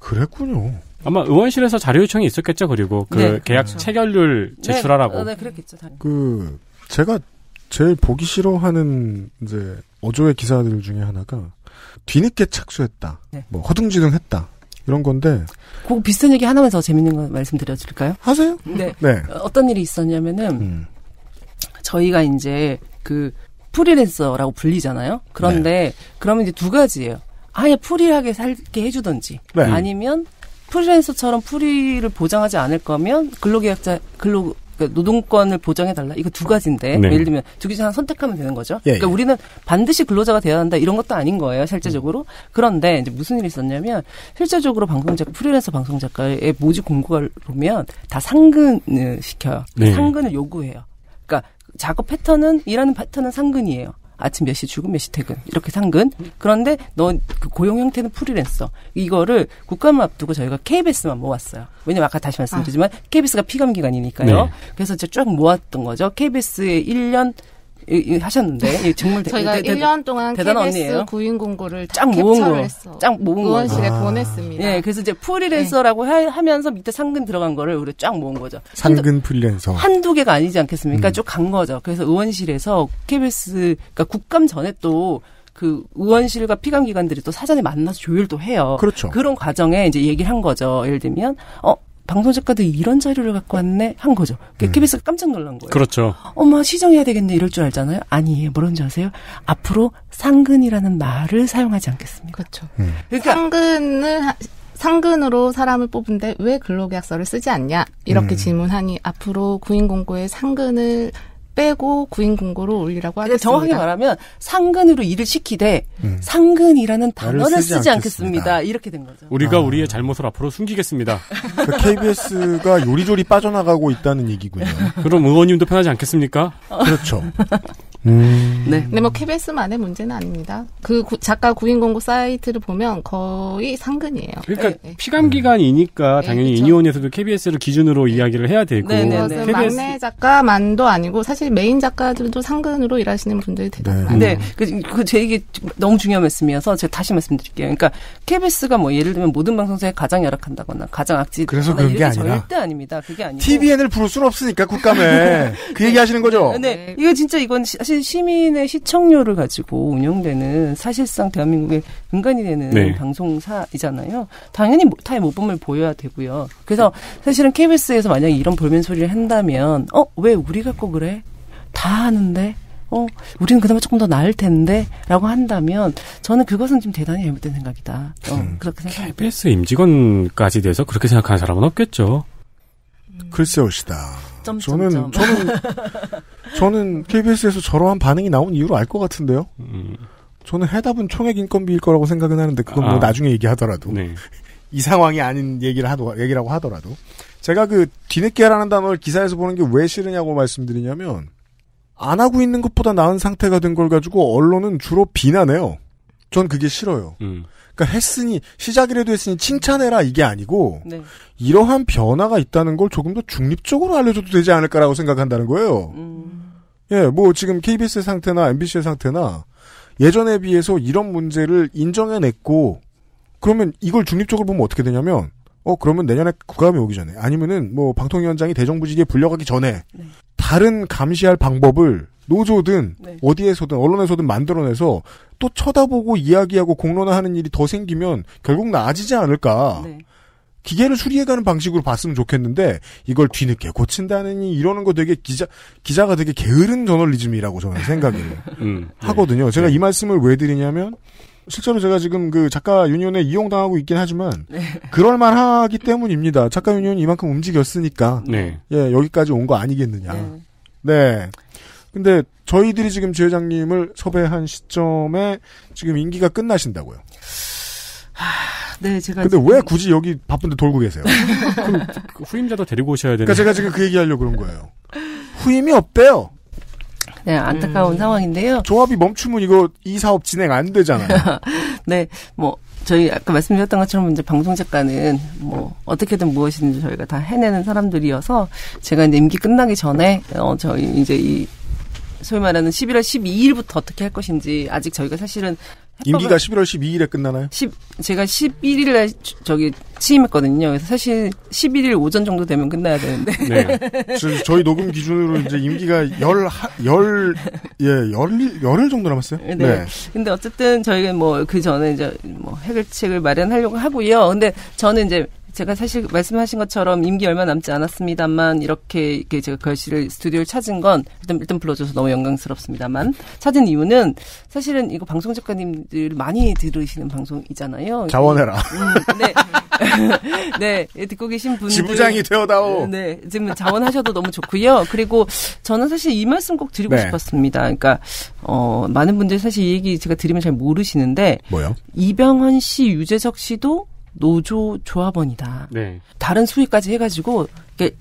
그랬군요. 아마 의원실에서 자료 요청이 있었겠죠. 그리고 그 네, 계약 그렇죠. 체결률 제출하라고. 네, 네 그렇겠죠. 당연히. 그 제가 제일 보기 싫어하는 이제 어조의 기사들 중에 하나가 뒤늦게 착수했다. 네. 뭐 허둥지둥했다. 이런 건데. 그 비슷한 얘기 하나만 더 재밌는 거 말씀드려줄까요? 하세요? 네. 네. 어떤 일이 있었냐면은, 음. 저희가 이제 그 프리랜서라고 불리잖아요? 그런데, 네. 그러면 이제 두 가지예요. 아예 프리하게 살게 해주던지. 네. 아니면 프리랜서처럼 프리를 보장하지 않을 거면 근로계약자, 근로, 그러니까 노동권을 보장해달라. 이거 두 가지인데 네. 예를 들면 두 가지 하나 선택하면 되는 거죠. 예, 그러니까 예. 우리는 반드시 근로자가 되어야 한다. 이런 것도 아닌 거예요. 실제적으로. 음. 그런데 이제 무슨 일이 있었냐면 실제적으로 방송작가 프리랜서 방송작가의 모집 공고를 보면 다 상근을 시켜요. 네. 상근을 요구해요. 그러니까 작업 패턴은 일하는 패턴은 상근이에요. 아침 몇 시 출근, 몇 시 퇴근. 이렇게 상근. 그런데 너 그 고용 형태는 프리랜서. 이거를 국감을 앞두고 저희가 케이비에스만 모았어요. 왜냐면 아까 다시 말씀드리지만 아. 케이비에스가 피감기관이니까요. 네. 그래서 이제 쭉 모았던 거죠. 케이비에스에 일 년 하셨는데 정말 저희가 대, 일 년 동안 케이비에스 언니예요. 구인 공고를 쫙 모은 거, 쫙 모은 거 의원실에 아. 보냈습니다. 네, 그래서 이제 프리랜서라고 네. 하면서 밑에 상근 들어간 거를 우리 쫙 모은 거죠. 상근 한두, 프리랜서 한두 개가 아니지 않겠습니까? 음. 쭉 간 거죠. 그래서 의원실에서 케이비에스 그러니까 국감 전에 또 그 의원실과 피감기관들이 또 사전에 만나서 조율도 해요. 그렇죠. 그런 과정에 이제 얘기를 한 거죠. 예를 들면 어. 방송 작가들이 이런 자료를 갖고 왔네 한 거죠. 음. 케이비에스가 깜짝 놀란 거예요. 그렇죠. 어머 시정해야 되겠네 이럴 줄 알잖아요. 아니에요. 뭐라는지 아세요? 앞으로 상근이라는 말을 사용하지 않겠습니다. 그렇죠. 음. 그러니까 상근을 하, 상근으로 사람을 뽑은데 왜 근로계약서를 쓰지 않냐 이렇게 음. 질문하니 앞으로 구인 공고에 상근을 빼고 구인 공고로 올리라고 하겠습니다. 정확하게 말하면 상근으로 일을 시키되 음. 상근이라는 단어를 쓰지, 쓰지 않겠습니다. 않겠습니다. 이렇게 된 거죠. 우리가 아. 우리의 잘못을 앞으로 숨기겠습니다. 그러니까 케이비에스가 요리조리 빠져나가고 있다는 얘기군요. 그럼 의원님도 편하지 않겠습니까? 그렇죠. 음. 네. 근데 뭐 케이비에스만의 문제는 아닙니다. 그 구, 작가 구인공고 사이트를 보면 거의 상근이에요. 그러니까 네. 피감기관이니까 네. 당연히 네, 그렇죠. 인이온에서도 케이비에스를 기준으로 네. 이야기를 해야 되고. 네, 네, 네. 케이비에스... 막내 작가만도 아니고 사실 메인 작가들도 상근으로 일하시는 분들이 대단히 많아요. 네. 네. 그, 그 제 얘기 너무 중요한 말씀이어서 제가 다시 말씀드릴게요. 그러니까 케이비에스가 뭐 예를 들면 모든 방송사에 가장 열악한다거나 가장 악질. 그래서 그런 게 아니라. 절대 아닙니다. 그게 아니고. 티비엔을 부를 수는 없으니까 국감에. 그 얘기 하시는 거죠? 네. 네. 이거 진짜 이건 사실 시민의 시청료를 가지고 운영되는 사실상 대한민국의 근간이 되는 네. 방송사이잖아요. 당연히 타의 모범을 보여야 되고요. 그래서 사실은 케이비에스에서 만약에 이런 볼멘 소리를 한다면 어? 왜 우리가 꼭 그래? 다 하는데? 어? 우리는 그나마 조금 더 나을 텐데? 라고 한다면 저는 그것은 좀 대단히 잘못된 생각이다. 어, 음, 그렇게 생각합니다. 케이비에스 임직원까지 돼서 그렇게 생각하는 사람은 없겠죠. 음. 글쎄요시다. 저는, 저는, 저는 케이비에스에서 저러한 반응이 나온 이유로 알 것 같은데요. 음. 저는 해답은 총액 인건비일 거라고 생각은 하는데, 그건 아. 뭐 나중에 얘기하더라도. 네. 이 상황이 아닌 얘기를 하도, 얘기라고 하더라도. 제가 그 뒤늦게라는 단어를 기사에서 보는 게 왜 싫으냐고 말씀드리냐면, 안 하고 있는 것보다 나은 상태가 된 걸 가지고 언론은 주로 비난해요. 전 그게 싫어요. 음. 그러니까 했으니 시작이라도 했으니 칭찬해라 이게 아니고 네. 이러한 변화가 있다는 걸 조금 더 중립적으로 알려줘도 되지 않을까라고 생각한다는 거예요. 음. 예, 뭐 지금 케이비에스의 상태나 엠비씨의 상태나 예전에 비해서 이런 문제를 인정해냈고 그러면 이걸 중립적으로 보면 어떻게 되냐면 어 그러면 내년에 국감이 오기 전에 아니면은 뭐 방통위원장이 대정부직에 불려가기 전에 네. 다른 감시할 방법을 노조든 네. 어디에서든 언론에서든 만들어내서 또 쳐다보고 이야기하고 공론화하는 일이 더 생기면 결국 나아지지 않을까. 네. 기계를 수리해가는 방식으로 봤으면 좋겠는데 이걸 뒤늦게 고친다느니 이러는 거 되게 기자 기자가 되게 게으른 저널리즘이라고 저는 생각을 음, 네. 하거든요. 제가 네. 이 말씀을 왜 드리냐면 실제로 제가 지금 그 작가 유니온에 이용당하고 있긴 하지만 네. 그럴만하기 때문입니다. 작가 유니온이 이만큼 움직였으니까 네. 예 여기까지 온 거 아니겠느냐. 네. 네. 근데 저희들이 지금 주 회장님을 섭외한 시점에 지금 임기가 끝나신다고요. 하, 네, 제가. 근데 지금... 왜 굳이 여기 바쁜데 돌고 계세요? 그럼 후임자도 데리고 오셔야 되는. 그러니까 제가 지금 그 얘기하려고 그런 거예요. 후임이 없대요. 네, 안타까운 음... 상황인데요. 조합이 멈추면 이거 이 사업 진행 안 되잖아요. 네, 뭐. 저희 아까 말씀드렸던 것처럼 이제 방송 작가는 뭐 어떻게든 무엇이든지 저희가 다 해내는 사람들이어서 제가 이제 임기 끝나기 전에 어 저희 이제 이 소위 말하는 십일월 십이일부터 어떻게 할 것인지 아직 저희가 사실은 임기가 십일월 십이일에 끝나나요? 십, 제가 십일일에 저기 취임했거든요. 그래서 사실 십일일 오전 정도 되면 끝나야 되는데. 네. 저, 저희 녹음 기준으로 이제 임기가 열, 열, 예, 열, 열흘 정도 남았어요? 네. 네. 근데 어쨌든 저희가 뭐 그 전에 이제 뭐 해결책을 마련하려고 하고요. 근데 저는 이제 제가 사실 말씀하신 것처럼 임기 얼마 남지 않았습니다만 이렇게, 이렇게 제가 결실을 스튜디오를 찾은 건 일단, 일단 불러줘서 너무 영광스럽습니다만 찾은 이유는 사실은 이거 방송 작가님들 많이 들으시는 방송이잖아요. 자원해라. 음, 네. 네, 듣고 계신 분들 지부장이 되어다오. 네, 지금 자원하셔도 너무 좋고요. 그리고 저는 사실 이 말씀 꼭 드리고 네. 싶었습니다. 그러니까 어, 많은 분들이 사실 이 얘기 제가 드리면 잘 모르시는데 뭐요? 이병헌 씨, 유재석 씨도 노조 조합원이다. 네. 다른 수익까지 해가지고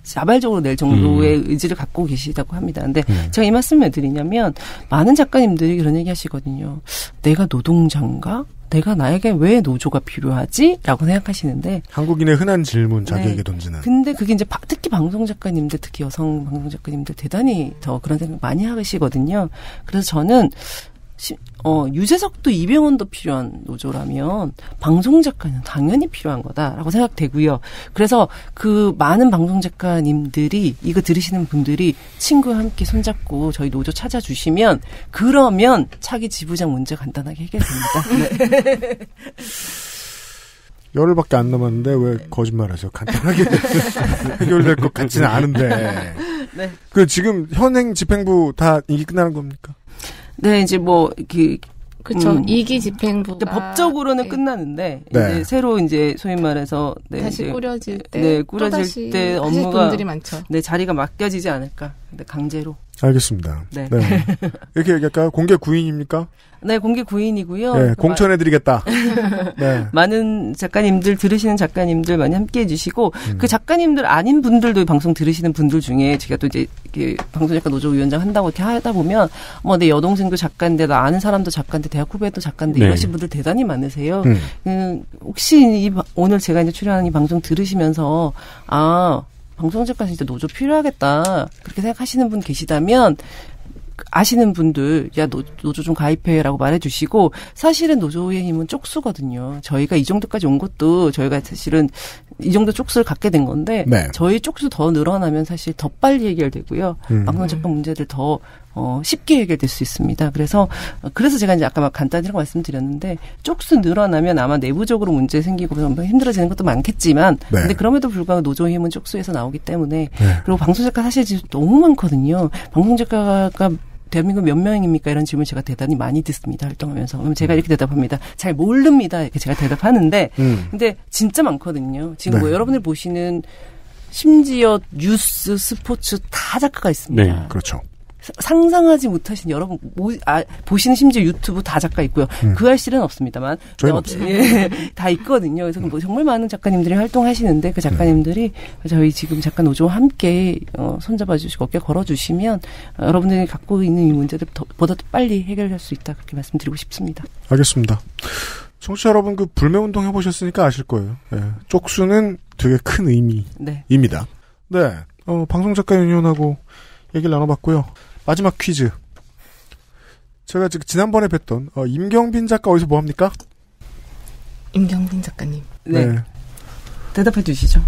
자발적으로 낼 정도의 음. 의지를 갖고 계시다고 합니다. 근데 음. 제가 이 말씀을 드리냐면 많은 작가님들이 그런 얘기 하시거든요. 내가 노동자인가? 내가 나에게 왜 노조가 필요하지? 라고 생각하시는데 한국인의 흔한 질문 자기에게 네. 던지는. 근데 그게 이제 특히 방송 작가님들, 특히 여성 방송 작가님들 대단히 더 그런 생각 많이 하시거든요. 그래서 저는 어, 유재석도 이병헌도 필요한 노조라면 방송 작가는 당연히 필요한 거다라고 생각되고요. 그래서 그 많은 방송 작가님들이 이거 들으시는 분들이 친구와 함께 손잡고 저희 노조 찾아주시면 그러면 차기 지부장 문제 간단하게 해결됩니다. 네. 열흘밖에 안 남았는데 왜 거짓말하세요? 간단하게 해결될 것 같지는 않은데. 네. 그 지금 현행 집행부 다 임기 끝나는 겁니까? 네, 이제 뭐, 그, 그쵸. 음, 이기 집행부. 법적으로는 네. 끝나는데, 네. 이제 새로 이제 소위 말해서, 네. 다시 이제, 꾸려질 때. 네, 꾸려질 때 업무가. 돈들이 많죠. 네, 자리가 맡겨지지 않을까. 근데 강제로. 알겠습니다. 네. 네. 이렇게 얘기할까요? 공개 구인입니까? 네, 공개 구인이고요. 네, 공천해드리겠다. 네. 많은 작가님들, 들으시는 작가님들 많이 함께 해주시고, 음. 그 작가님들 아닌 분들도 방송 들으시는 분들 중에 제가 또 이제 방송작가 노조위원장 한다고 이렇게 하다 보면, 뭐 내 여동생도 작가인데, 나 아는 사람도 작가인데, 대학 후배도 작가인데, 네. 이러신 분들 대단히 많으세요. 음. 음, 혹시 이, 오늘 제가 이제 출연하는 이 방송 들으시면서, 아, 방송작가 진짜 노조 필요하겠다 그렇게 생각하시는 분 계시다면 아시는 분들 야 노, 노조 좀 가입해라고 말해주시고 사실은 노조의 힘은 쪽수거든요. 저희가 이 정도까지 온 것도 저희가 사실은 이 정도 쪽수를 갖게 된 건데 네. 저희 쪽수 더 늘어나면 사실 더 빨리 해결되고요. 음. 방송작가 문제들 더 어, 쉽게 해결될 수 있습니다. 그래서 그래서 제가 이제 아까 막 간단히라고 말씀드렸는데 쪽수 늘어나면 아마 내부적으로 문제 생기고 힘들어지는 것도 많겠지만, 네. 근데 그럼에도 불구하고 노조 힘은 쪽수에서 나오기 때문에 네. 그리고 방송작가 사실 지금 너무 많거든요. 방송작가가 대한민국 몇 명입니까? 이런 질문 제가 대단히 많이 듣습니다. 활동하면서. 그럼 제가 이렇게 대답합니다. 잘 모릅니다. 이렇게 제가 대답하는데, 음. 근데 진짜 많거든요. 지금 네. 뭐 여러분들 보시는 심지어 뉴스, 스포츠 다 작가가 있습니다. 네, 그렇죠. 상상하지 못하신 여러분 모, 아, 보시는 심지어 유튜브 다 작가 있고요. 음. 그 할 실은 없습니다만 예, 다 있거든요. 그래서 뭐 정말 많은 작가님들이 활동하시는데 그 작가님들이 음. 저희 지금 작가 노조와 함께 어, 손잡아 주시고 어깨 걸어주시면 어, 여러분들이 갖고 있는 이 문제들 더, 보다 더 빨리 해결할 수 있다 그렇게 말씀드리고 싶습니다. 알겠습니다. 청취자 여러분 그 불매운동 해보셨으니까 아실 거예요. 예, 쪽수는 되게 큰 의미입니다. 네, 네. 어, 방송작가 유니온하고 얘기를 나눠봤고요. 마지막 퀴즈. 제가 지난번에 뵀던 어, 임경빈 작가 어디서 뭐합니까? 임경빈 작가님. 네. 네. 대답해 주시죠.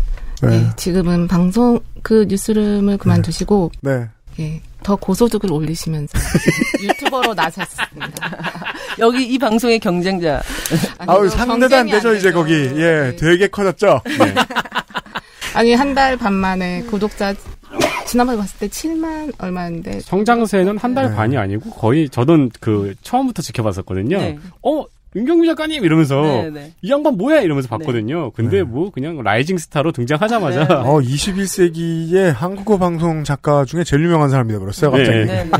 네. 네. 지금은 방송 그 뉴스룸을 그만두시고 네. 네. 더 고소득을 올리시면서 유튜버로 나섰습니다. 여기 이 방송의 경쟁자. 아우 상대도 안 되죠 이제 거기. 예, 되게 커졌죠. 네. 아니 한 달 반 만에 구독자. 지난번에 봤을 때 칠만 얼마인데 성장세는 한 달 네. 반이 아니고 거의 저는 그 처음부터 지켜봤었거든요. 네. 어 윤경미 작가님 이러면서 네, 네. 이 양반 뭐야 이러면서 봤거든요. 네. 근데 네. 뭐 그냥 라이징 스타로 등장하자마자 네, 네. 어 이십일 세기의 한국어 방송 작가 중에 제일 유명한 사람이 되어버렸어요 갑자기. 네. 네, 네.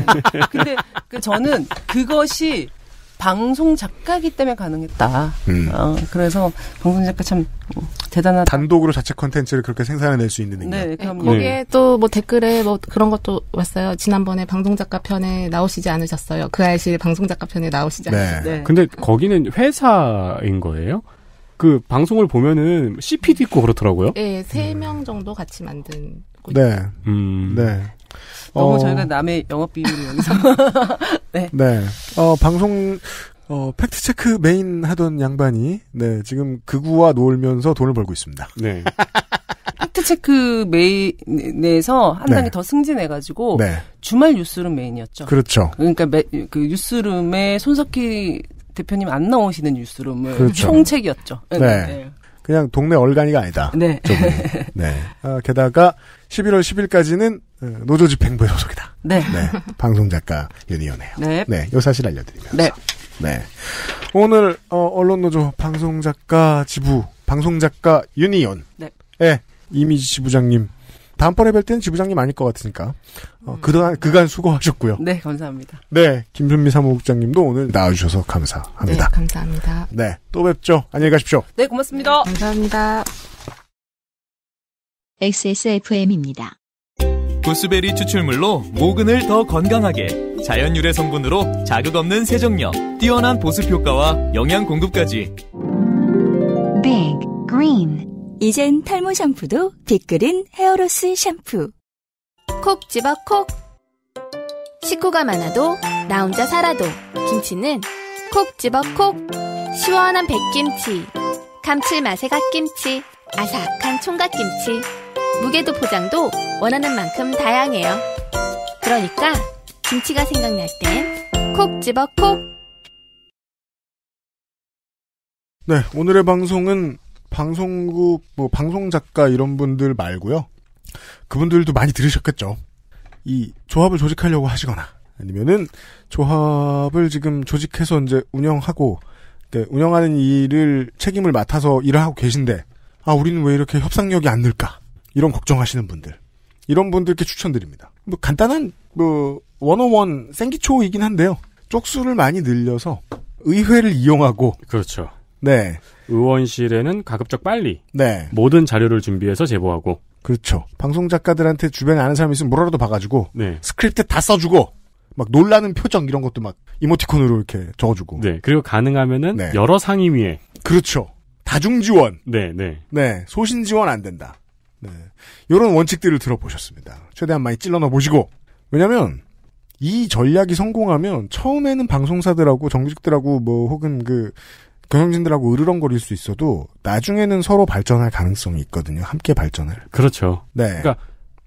근데 그 저는 그것이 방송 작가이기 때문에 가능했다. 음. 어, 그래서 방송 작가 참 대단하다. 단독으로 자체 컨텐츠를 그렇게 생산해낼 수 있는 능력. 네, 그럼 거기에 네. 또 뭐 댓글에 뭐 그런 것도 왔어요. 지난번에 방송 작가 편에 나오시지 않으셨어요. 그 아이실 방송 작가 편에 나오시지 않으셨어요. 네. 네. 근데 거기는 회사인 거예요? 그 방송을 보면은 씨피도 있고 그렇더라고요. 네, 세 명 정도 같이 만든. 네, 음, 네. 너무 어... 저희가 남의 영업 비밀을 여기서 네. 네. 어, 방송 어, 팩트 체크 메인 하던 양반이 네, 지금 극우와 놀면서 돈을 벌고 있습니다. 네. 팩트 체크 메인에서 한 네. 단계 더 승진해 가지고 네. 주말 뉴스룸 메인이었죠. 그렇죠. 그러니까 매, 그 뉴스룸에 손석희 대표님 안 나오시는 뉴스룸을 그렇죠. 총책이었죠. 네. 네. 네. 그냥 동네 얼간이가 아니다. 네. 네. 아, 게다가 십일월 십일까지는 노조 집행부에 소속이다. 네. 네. 방송작가 유니온이에요. 네. 네. 요 사실 알려드리면서. 네. 네. 오늘 어, 언론노조 방송작가 지부 방송작가 유니온. 네. 네. 이미지 지부장님. 다음번에 뵐 때는 지부장님 아닐 것 같으니까. 어, 그동안 그간 수고하셨고요. 네. 감사합니다. 네. 김순미 사무국장님도 오늘 나와주셔서 감사합니다. 네. 감사합니다. 네. 또 뵙죠. 안녕히 가십시오. 네. 고맙습니다. 네, 감사합니다. 엑스에스에프엠입니다. 보스베리 추출물로 모근을 더 건강하게 자연 유래 성분으로 자극 없는 세정력 뛰어난 보습 효과와 영양 공급까지 빅 그린 이젠 탈모 샴푸도 빅그린 헤어로스 샴푸 콕 집어 콕 식구가 많아도 나 혼자 살아도 김치는 콕 집어 콕 시원한 백김치 감칠맛의 갓김치 아삭한 총각김치 무게도 포장도 원하는 만큼 다양해요. 그러니까 김치가 생각날 땐 콕 집어 콕. 네, 오늘의 방송은 방송국, 뭐 방송작가 이런 분들 말고요. 그분들도 많이 들으셨겠죠. 이 조합을 조직하려고 하시거나 아니면은 조합을 지금 조직해서 이제 운영하고 그러니까 운영하는 일을 책임을 맡아서 일을 하고 계신데 아 우리는 왜 이렇게 협상력이 안 늘까? 이런 걱정하시는 분들. 이런 분들께 추천드립니다. 뭐 간단한 뭐 원오원 생기초이긴 한데요. 쪽수를 많이 늘려서 의회를 이용하고. 그렇죠. 네. 의원실에는 가급적 빨리. 네. 모든 자료를 준비해서 제보하고. 그렇죠. 방송 작가들한테 주변에 아는 사람이 있으면 뭐라도 봐가지고. 네. 스크립트 다 써주고. 막 놀라는 표정 이런 것도 막 이모티콘으로 이렇게 적어주고. 네. 그리고 가능하면은 네. 여러 상임위에. 그렇죠. 다중 지원. 네, 네. 네. 소신 지원 안 된다. 네. 요런 원칙들을 들어보셨습니다. 최대한 많이 찔러 넣어 보시고. 왜냐면 이 전략이 성공하면 처음에는 방송사들하고 정규직들하고 뭐 혹은 그 경영진들하고 으르렁거릴 수 있어도 나중에는 서로 발전할 가능성이 있거든요. 함께 발전을. 그렇죠. 네. 그러니까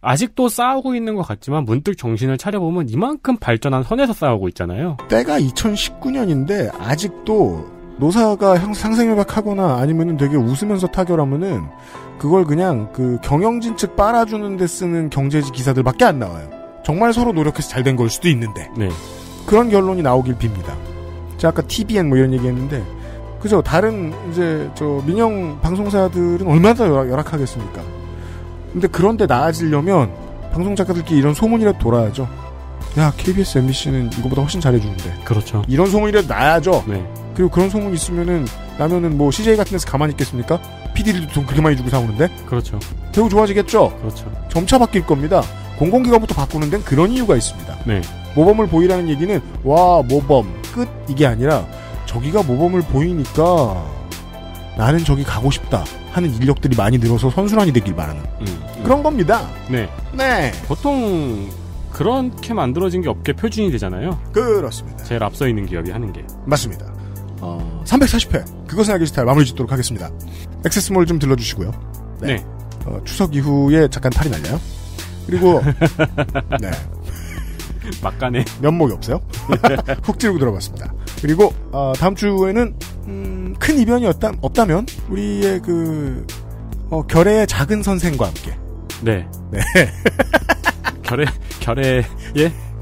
아직도 싸우고 있는 것 같지만 문득 정신을 차려보면 이만큼 발전한 선에서 싸우고 있잖아요. 때가 이천십구년인데 아직도 노사가 상생협약하거나 아니면은 되게 웃으면서 타결하면은 그걸 그냥 그 경영진 측 빨아주는 데 쓰는 경제지 기사들밖에 안 나와요. 정말 서로 노력해서 잘 된 걸 수도 있는데. 네. 그런 결론이 나오길 빕니다. 제가 아까 티비엔 뭐 이런 얘기했는데 그죠? 다른 이제 저 민영 방송사들은 얼마나 더 열악, 열악하겠습니까? 근데 그런데 나아지려면 방송 작가들끼리 이런 소문이라도 돌아야죠. 야 케이비에스, 엠비씨는 이거보다 훨씬 잘해주는데. 그렇죠. 이런 소문이라도 나야죠. 네. 그리고 그런 소문이 있으면은 나면은 뭐 씨제이 같은 데서 가만히 있겠습니까? 피디들도 돈 그렇게 많이 주고 사오는데. 그렇죠. 대우 좋아지겠죠. 그렇죠. 점차 바뀔 겁니다. 공공기관부터 바꾸는 데는 그런 이유가 있습니다. 네. 모범을 보이라는 얘기는 와 모범 끝 이게 아니라 저기가 모범을 보이니까 나는 저기 가고 싶다 하는 인력들이 많이 늘어서 선순환이 되길 바라는 음, 음. 그런 겁니다. 네. 네. 보통 그렇게 만들어진 게 업계 표준이 되잖아요. 그렇습니다. 제일 앞서 있는 기업이 하는 게. 맞습니다. 어... 삼백사십회 그것은 알기 싫다 마무리 짓도록 하겠습니다. 액세스몰 좀 들러주시고요. 네. 네. 어, 추석 이후에 잠깐 탈이 날려요. 그리고 네. 막간에 면목이 없어요. 훅 찌르고 들어봤습니다. 그리고 어, 다음 주에는 음, 큰 이변이 없다, 없다면 우리의 그 어, 결혜의 작은 선생과 함께. 네. 네. 결혜 결혜의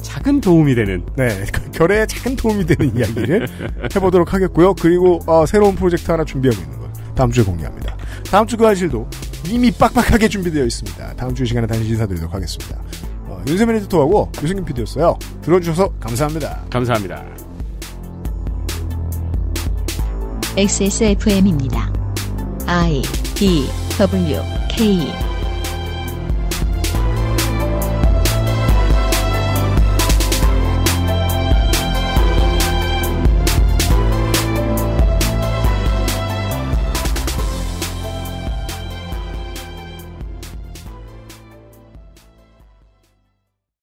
작은 도움이 되는 네 결에 작은 도움이 되는 이야기를 해보도록 하겠고요. 그리고 어, 새로운 프로젝트 하나 준비하고 있는 걸 다음 주에 공개합니다. 다음 주 그 아실도 이미 빡빡하게 준비되어 있습니다. 다음 주 이 시간에 다시 인사드리도록 하겠습니다. 어, 윤세민 에디터하고 유승균 피디였어요. 들어주셔서 감사합니다. 감사합니다. 엑스에스에프엠입니다. I D W K